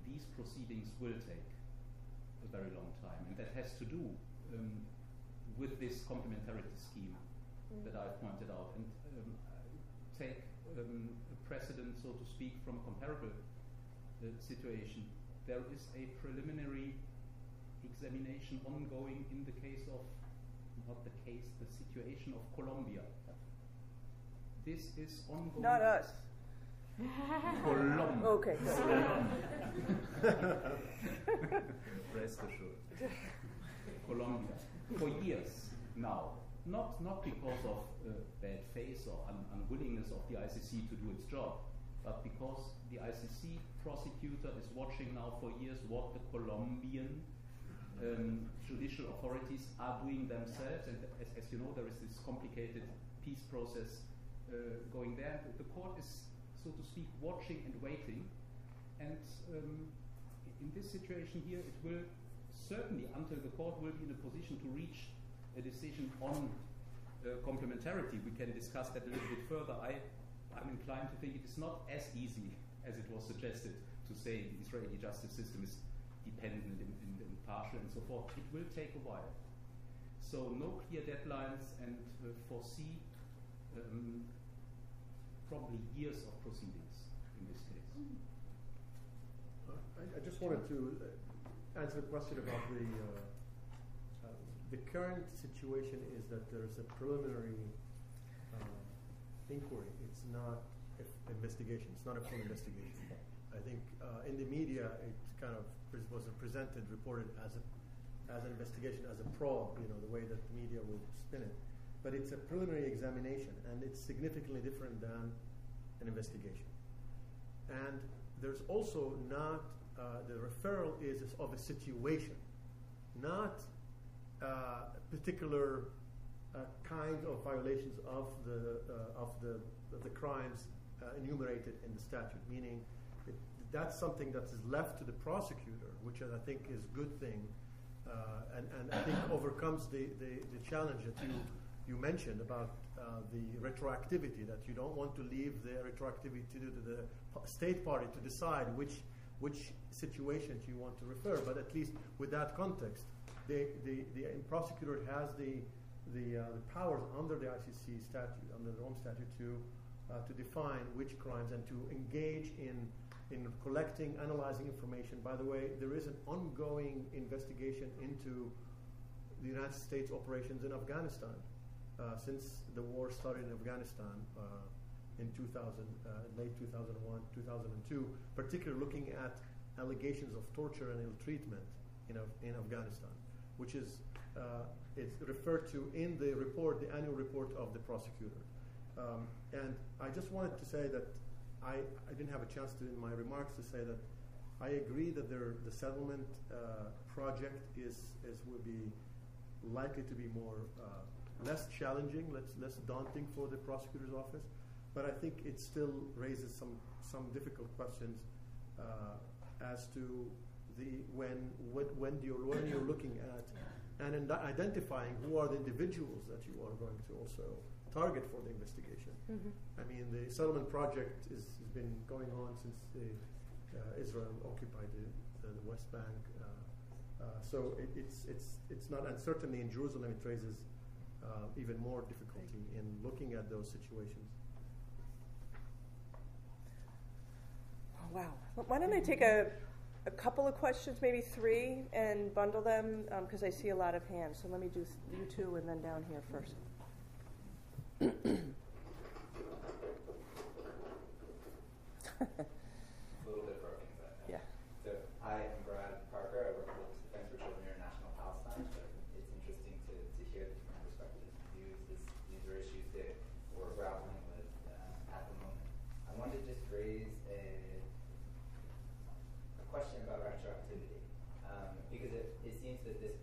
these proceedings will take a very long time, and that has to do with this complementarity scheme that I pointed out, and take precedent, so to speak, from comparable situation. There is a preliminary examination ongoing in the case of, not the case, the situation of Colombia. This is ongoing. Not us. Colombia. Okay. Rest assured. Colombia. For years now. Not because of bad faith or unwillingness of the ICC to do its job, but because the ICC prosecutor is watching now for years what the Colombian judicial authorities are doing themselves, and as you know, there is this complicated peace process going there. The court is, so to speak, watching and waiting, and in this situation here, it will certainly, until the court will be in a position to reach a decision on complementarity. We can discuss that a little bit further. I'm inclined to think it is not as easy as it was suggested to say the Israeli justice system is dependent and partial and so forth. It will take a while. So no clear deadlines, and foresee probably years of proceedings in this case. I just wanted to answer the question about the current situation is that there is a preliminary inquiry. It's not an investigation. It's not a full investigation. I think in the media, it kind of was presented, reported as an investigation, as a probe, you know, the way that the media will spin it. But it's a preliminary examination, and it's significantly different than an investigation. And there's also not, the referral is of a situation, not particular kind of violations of the crimes enumerated in the statute, meaning that's something that is left to the prosecutor, which I think is a good thing, and I think overcomes the challenge that you mentioned about the retroactivity, that you don't want to leave the retroactivity to the state party to decide which situations you want to refer, but at least with that context, the prosecutor has the powers under the ICC statute, under the Rome Statute, to define which crimes and to engage in collecting, analyzing information. By the way, there is an ongoing investigation into the United States operations in Afghanistan since the war started in Afghanistan in late 2001, 2002, particularly looking at allegations of torture and ill treatment in Afghanistan, which is it's referred to in the report, the annual report of the prosecutor. And I just wanted to say that I didn't have a chance to, in my remarks, to say that I agree that the settlement project will be likely to be more less challenging, less daunting for the prosecutor's office, but I think it still raises some difficult questions as to the when you're looking at and identifying who are the individuals that you are going to also target for the investigation. Mm-hmm. I mean, the settlement project has been going on since Israel occupied the West Bank. So it's not, and certainly in Jerusalem it raises even more difficulty in looking at those situations. Oh, wow. Well, why don't I take a couple of questions, maybe three, and bundle them, because I see a lot of hands. So let me do you two and then down here first. A little bit broken, but yeah. So I am Brad Parker. I work with Defense for Children International Palestine. So it's interesting to hear the different perspectives and views. These are issues that we're grappling with at the moment. I wanted to just raise a question about retroactivity, because it seems that this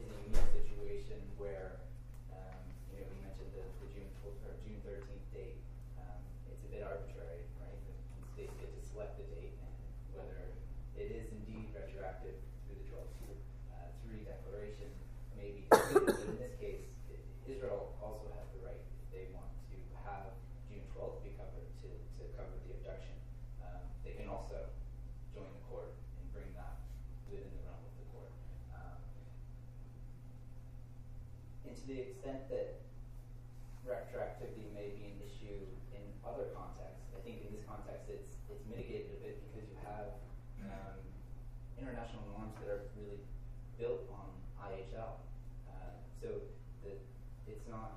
is a unique situation where you know, you mentioned the June 13th date. It's a bit arbitrary, right? The states get to select the date and whether it is indeed retroactive through the 12th through declaration. cover the objection, they can also join the court and bring that within the realm of the court. And to the extent that retroactivity may be an issue in other contexts, I think in this context it's mitigated a bit because you have international norms that are really built on IHL. So that it's not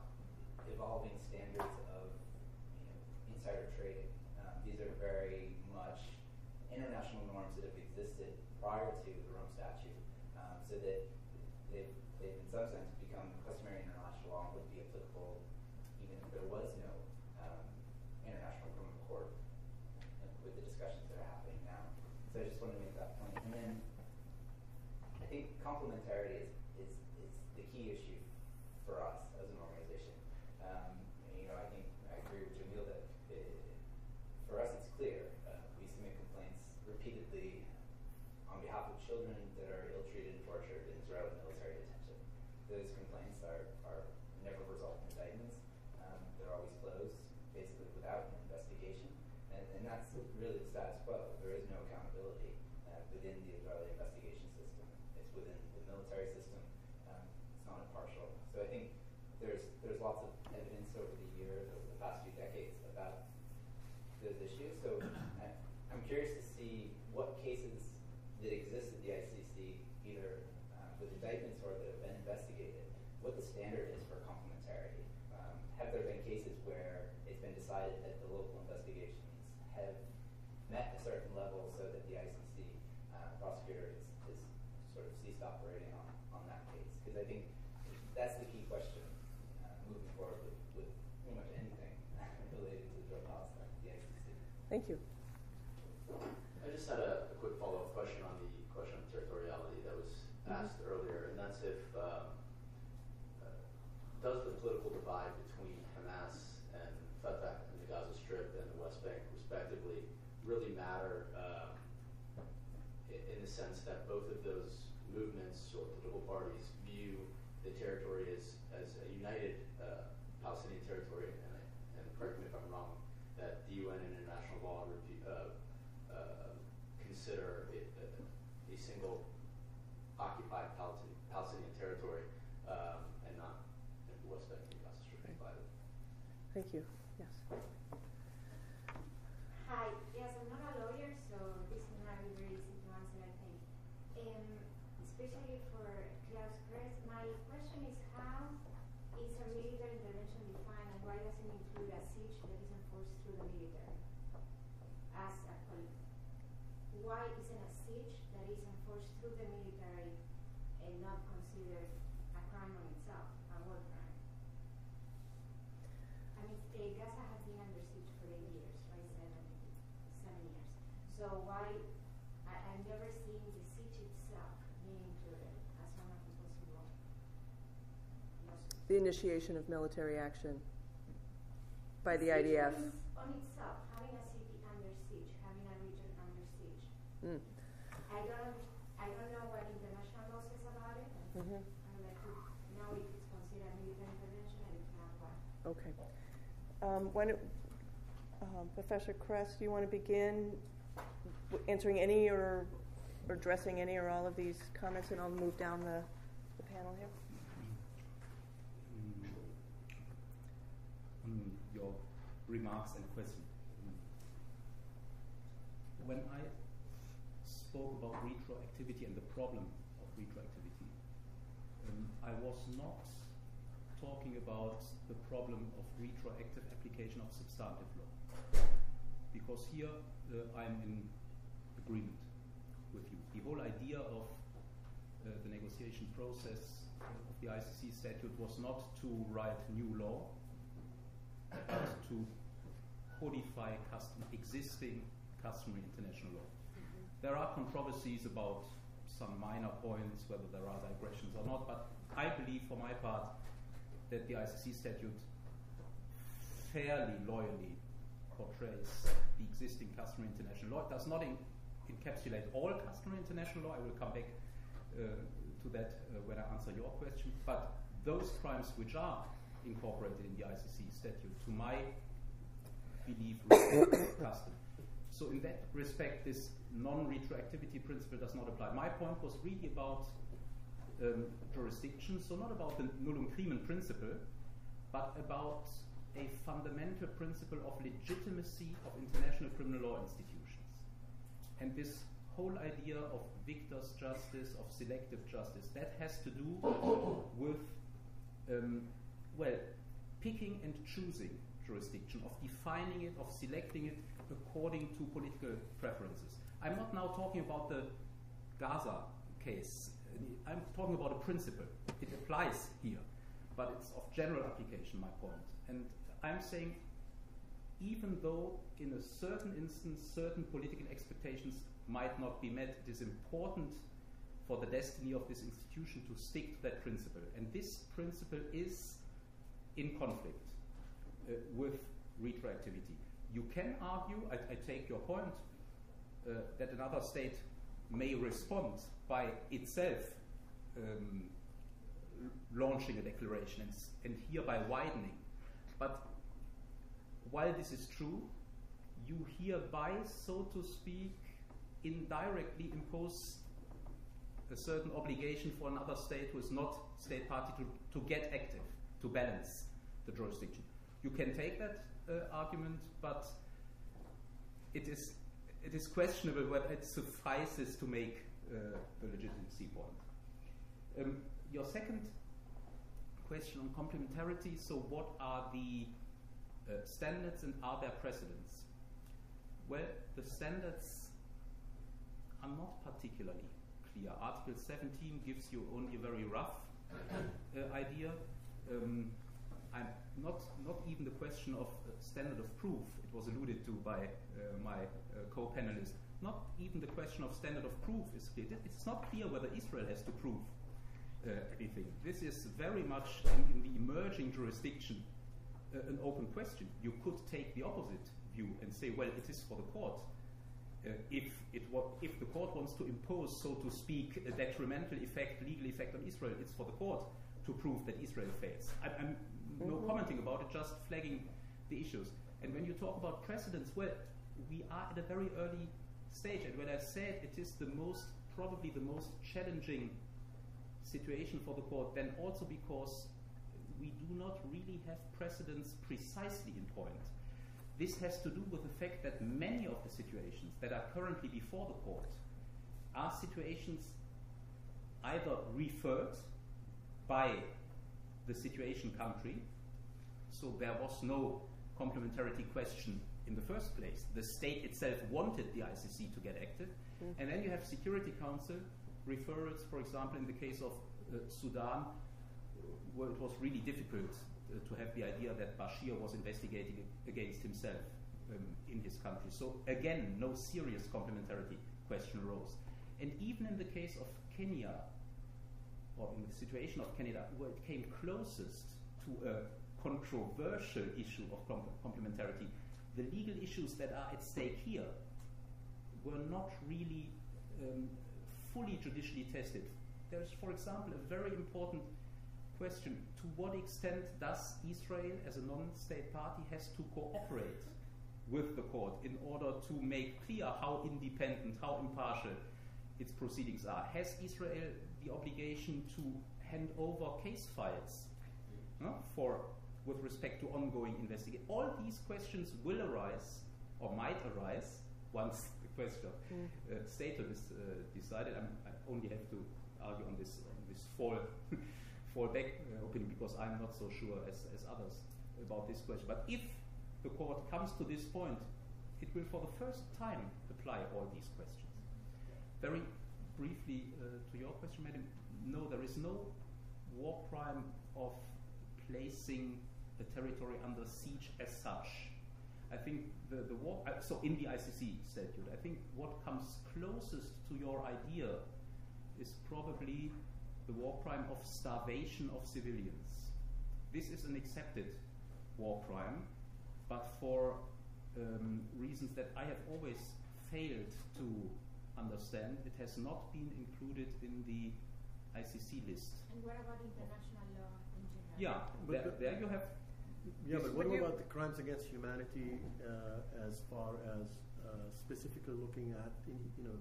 evolving standards of insider trading. These are very much international norms that have existed prior to the Rome Statute, so that they've in some sense become customary international law and would be applicable even if there was no international criminal court with the discussions that are happening now. So I just wanted to make that point. And then I think complementarity is the key issue for us as an organization. I think I agree with Jamil that for us it's clear. We submit complaints repeatedly on behalf of children that are ill-treated and tortured in Israeli military detention. Those complaints are never result in indictments. They're always closed, basically without an investigation. And that's really the status quo. There is no accountability within the Israeli investigation system. It's within the military system. It's not impartial. So I think there's lots of evidence over the years, over the past few decades, about those issues. So I'm curious to see what cases that exist at the ICC, either with indictments or that have been investigated, what the standard is for complementarity. Have there been cases where it's been decided that the local investigations have met a certain level so that the ICC prosecutor is sort of ceased operating on that case? Because I think that's the key question moving forward with pretty much anything related to drug policy at the ICC. Thank you. I just had a quick follow-up question on the question of territoriality that was asked earlier, and that's if does the political divide between Hamas and Fatah and the Gaza Strip and the West Bank, respectively, really matter in the sense that both of those movements or political parties view the territory as a united Palestinian territory, and correct me if I'm wrong, that the UN and international law consider it a single occupied Palestinian territory and not the West Bank and Gaza Strip divided. Thank you. Yes. Hi. Yes, I'm not a lawyer, so this will not be very easy to answer, I think. Especially for Claus Kress, my question is how is a military intervention defined, and why does it include a siege that is enforced through the military as a collective? Why isn't a siege that is enforced through the military and not considered a crime on itself, a war crime? I mean, Gaza has been under siege for 8 years, right? 7 years. So why, I've never seen the siege itself being included as one of the possible lawsuits. The initiation of military action by the IDF. On itself, having a city under siege, having a region under siege. Mm. I don't know what international law says about it. Mm-hmm. I'd like to know if it's considered military intervention and if not, what. Okay. Professor Kress, do you want to begin answering any or addressing any or all of these comments, and I'll move down the panel here? On your remarks and questions. When I spoke about retroactivity and the problem of retroactivity, I was not talking about the problem of retroactive application of substantive law, because here I'm in agreement with you. The whole idea of the negotiation process of the ICC statute was not to write new law, but to codify existing customary international law. Mm-hmm. There are controversies about some minor points, whether there are digressions or not, but I believe, for my part, that the ICC statute fairly loyally portrays the existing customary international law. It does not encapsulate all customary international law. I will come back to that when I answer your question. But those crimes which are incorporated in the ICC statute, to my relief from custom. So in that respect, this non-retroactivity principle does not apply. My point was really about jurisdiction, so not about the nullum crimen principle, but about a fundamental principle of legitimacy of international criminal law institutions. And this whole idea of victor's justice, of selective justice, that has to do with, well, picking and choosing jurisdiction, of defining it, of selecting it according to political preferences. I'm not now talking about the Gaza case. I'm talking about a principle. It applies here, but it's of general application, my point. And I'm saying, even though in a certain instance certain political expectations might not be met, it is important for the destiny of this institution to stick to that principle. And this principle is in conflict with retroactivity. You can argue, I take your point, that another state may respond by itself launching a declaration and hereby widening. But while this is true, you hereby, so to speak, indirectly impose a certain obligation for another state who is not state party to get active, to balance the jurisdiction. You can take that argument, but it is questionable whether it suffices to make the legitimacy point. Your second question on complementarity, so what are the standards and are there precedents? Well, the standards are not particularly clear. Article 17 gives you only a very rough idea. I'm not even the question of standard of proof, it was alluded to by my co-panelist, not even the question of standard of proof is clear. It's not clear whether Israel has to prove anything. This is very much, in the emerging jurisdiction, an open question. You could take the opposite view and say, well, it is for the court. If the court wants to impose, so to speak, a detrimental effect, legal effect on Israel, it's for the court to prove that Israel fails. I'm no commenting about it, just flagging the issues. And when you talk about precedents, well, we are at a very early stage. And when I said it is the most, probably the most challenging situation for the court, then also because we do not really have precedents precisely in point. This has to do with the fact that many of the situations that are currently before the court are situations either referred by the situation country, so there was no complementarity question in the first place. The state itself wanted the ICC to get active. Mm-hmm. And then you have Security Council referrals, for example, in the case of Sudan, where it was really difficult to have the idea that Bashir was investigating against himself in his country. So again, no serious complementarity question arose. And even in the case of Kenya, or in the situation of Canada, where it came closest to a controversial issue of complementarity, the legal issues that are at stake here were not really fully judicially tested. There is, for example, a very important question: to what extent does Israel, as a non-state party, has to cooperate with the court in order to make clear how independent, how impartial its proceedings are? Has Israel the obligation to hand over case files with respect to ongoing investigation? All these questions will arise, or might arise, once the question of statehood is decided. I only have to argue on this fallback opinion, because I'm not so sure as others about this question. But if the court comes to this point, it will for the first time apply all these questions. Very briefly to your question, Madam, no, there is no war crime of placing a territory under siege as such. I think the war, so in the ICC statute, I think what comes closest to your idea is probably the war crime of starvation of civilians. This is an accepted war crime, but for reasons that I have always failed to understand, it has not been included in the ICC list. And what about international law in general? Yeah, there you have Yeah, but what about the crimes against humanity as far as specifically looking at,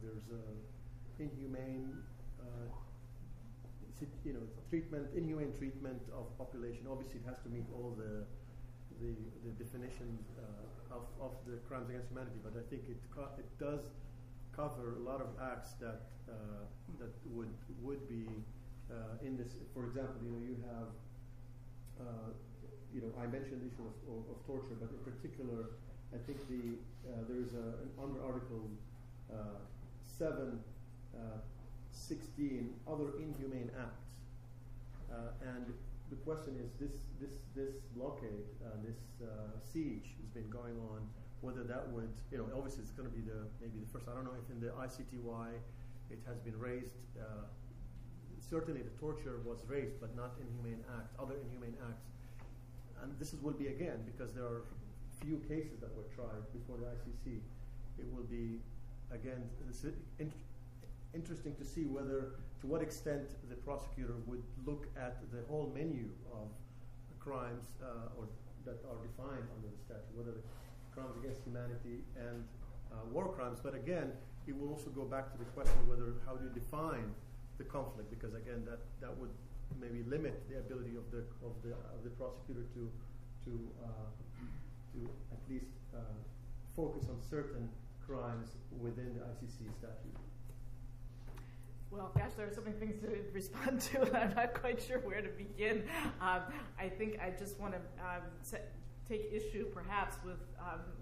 there's a inhumane, inhumane treatment of population. Obviously, it has to meet all the definitions of the crimes against humanity, but I think it does cover a lot of acts that that would be in this. For example, you have I mentioned the issue of torture, but in particular, I think there is under Article 7, 16, other inhumane acts, and the question is this blockade, siege has been going on. Whether that would, obviously it's going to be maybe the first. I don't know if in the ICTY it has been raised. Certainly the torture was raised, but not inhumane acts, other inhumane acts. And this will be again, because there are few cases that were tried before the ICC. It will be again interesting to see whether, to what extent the prosecutor would look at the whole menu of crimes or that are defined under the statute, whether the crimes against humanity and war crimes. But again, it will also go back to the question whether how do you define the conflict, because again, that would maybe limit the ability of the prosecutor to at least focus on certain crimes within the ICC statute. Well, gosh, there are so many things to respond to, and I'm not quite sure where to begin. I think I just want to take issue, perhaps, with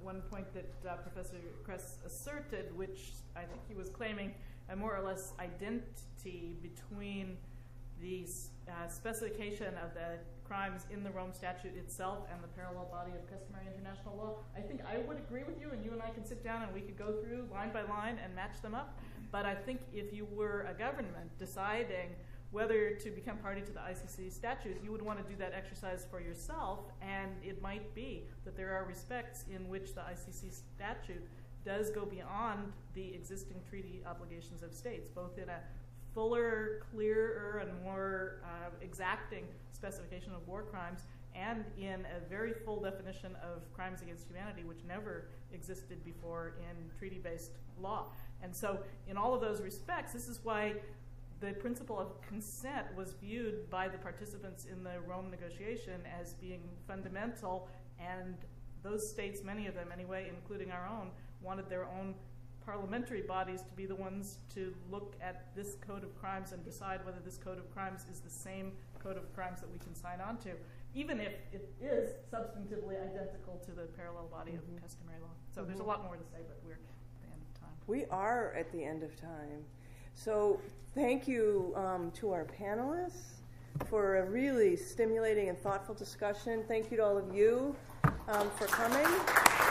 one point that Professor Kress asserted, which I think he was claiming a more or less identity between the specification of the crimes in the Rome Statute itself and the parallel body of customary international law. I think I would agree with you, and you and I could sit down and we could go through line by line and match them up. But I think if you were a government deciding whether to become party to the ICC statute, you would want to do that exercise for yourself, and it might be that there are respects in which the ICC statute does go beyond the existing treaty obligations of states, both in a fuller, clearer, and more exacting specification of war crimes, and in a very full definition of crimes against humanity, which never existed before in treaty-based law. And so in all of those respects, this is why the principle of consent was viewed by the participants in the Rome negotiation as being fundamental, and those states, many of them anyway, including our own, wanted their own parliamentary bodies to be the ones to look at this code of crimes and decide whether this code of crimes is the same code of crimes that we can sign on to, even if it is substantively identical to the parallel body of customary law. So there's a lot more to say, but we're at the end of time. We are at the end of time. So thank you to our panelists for a really stimulating and thoughtful discussion. Thank you to all of you for coming.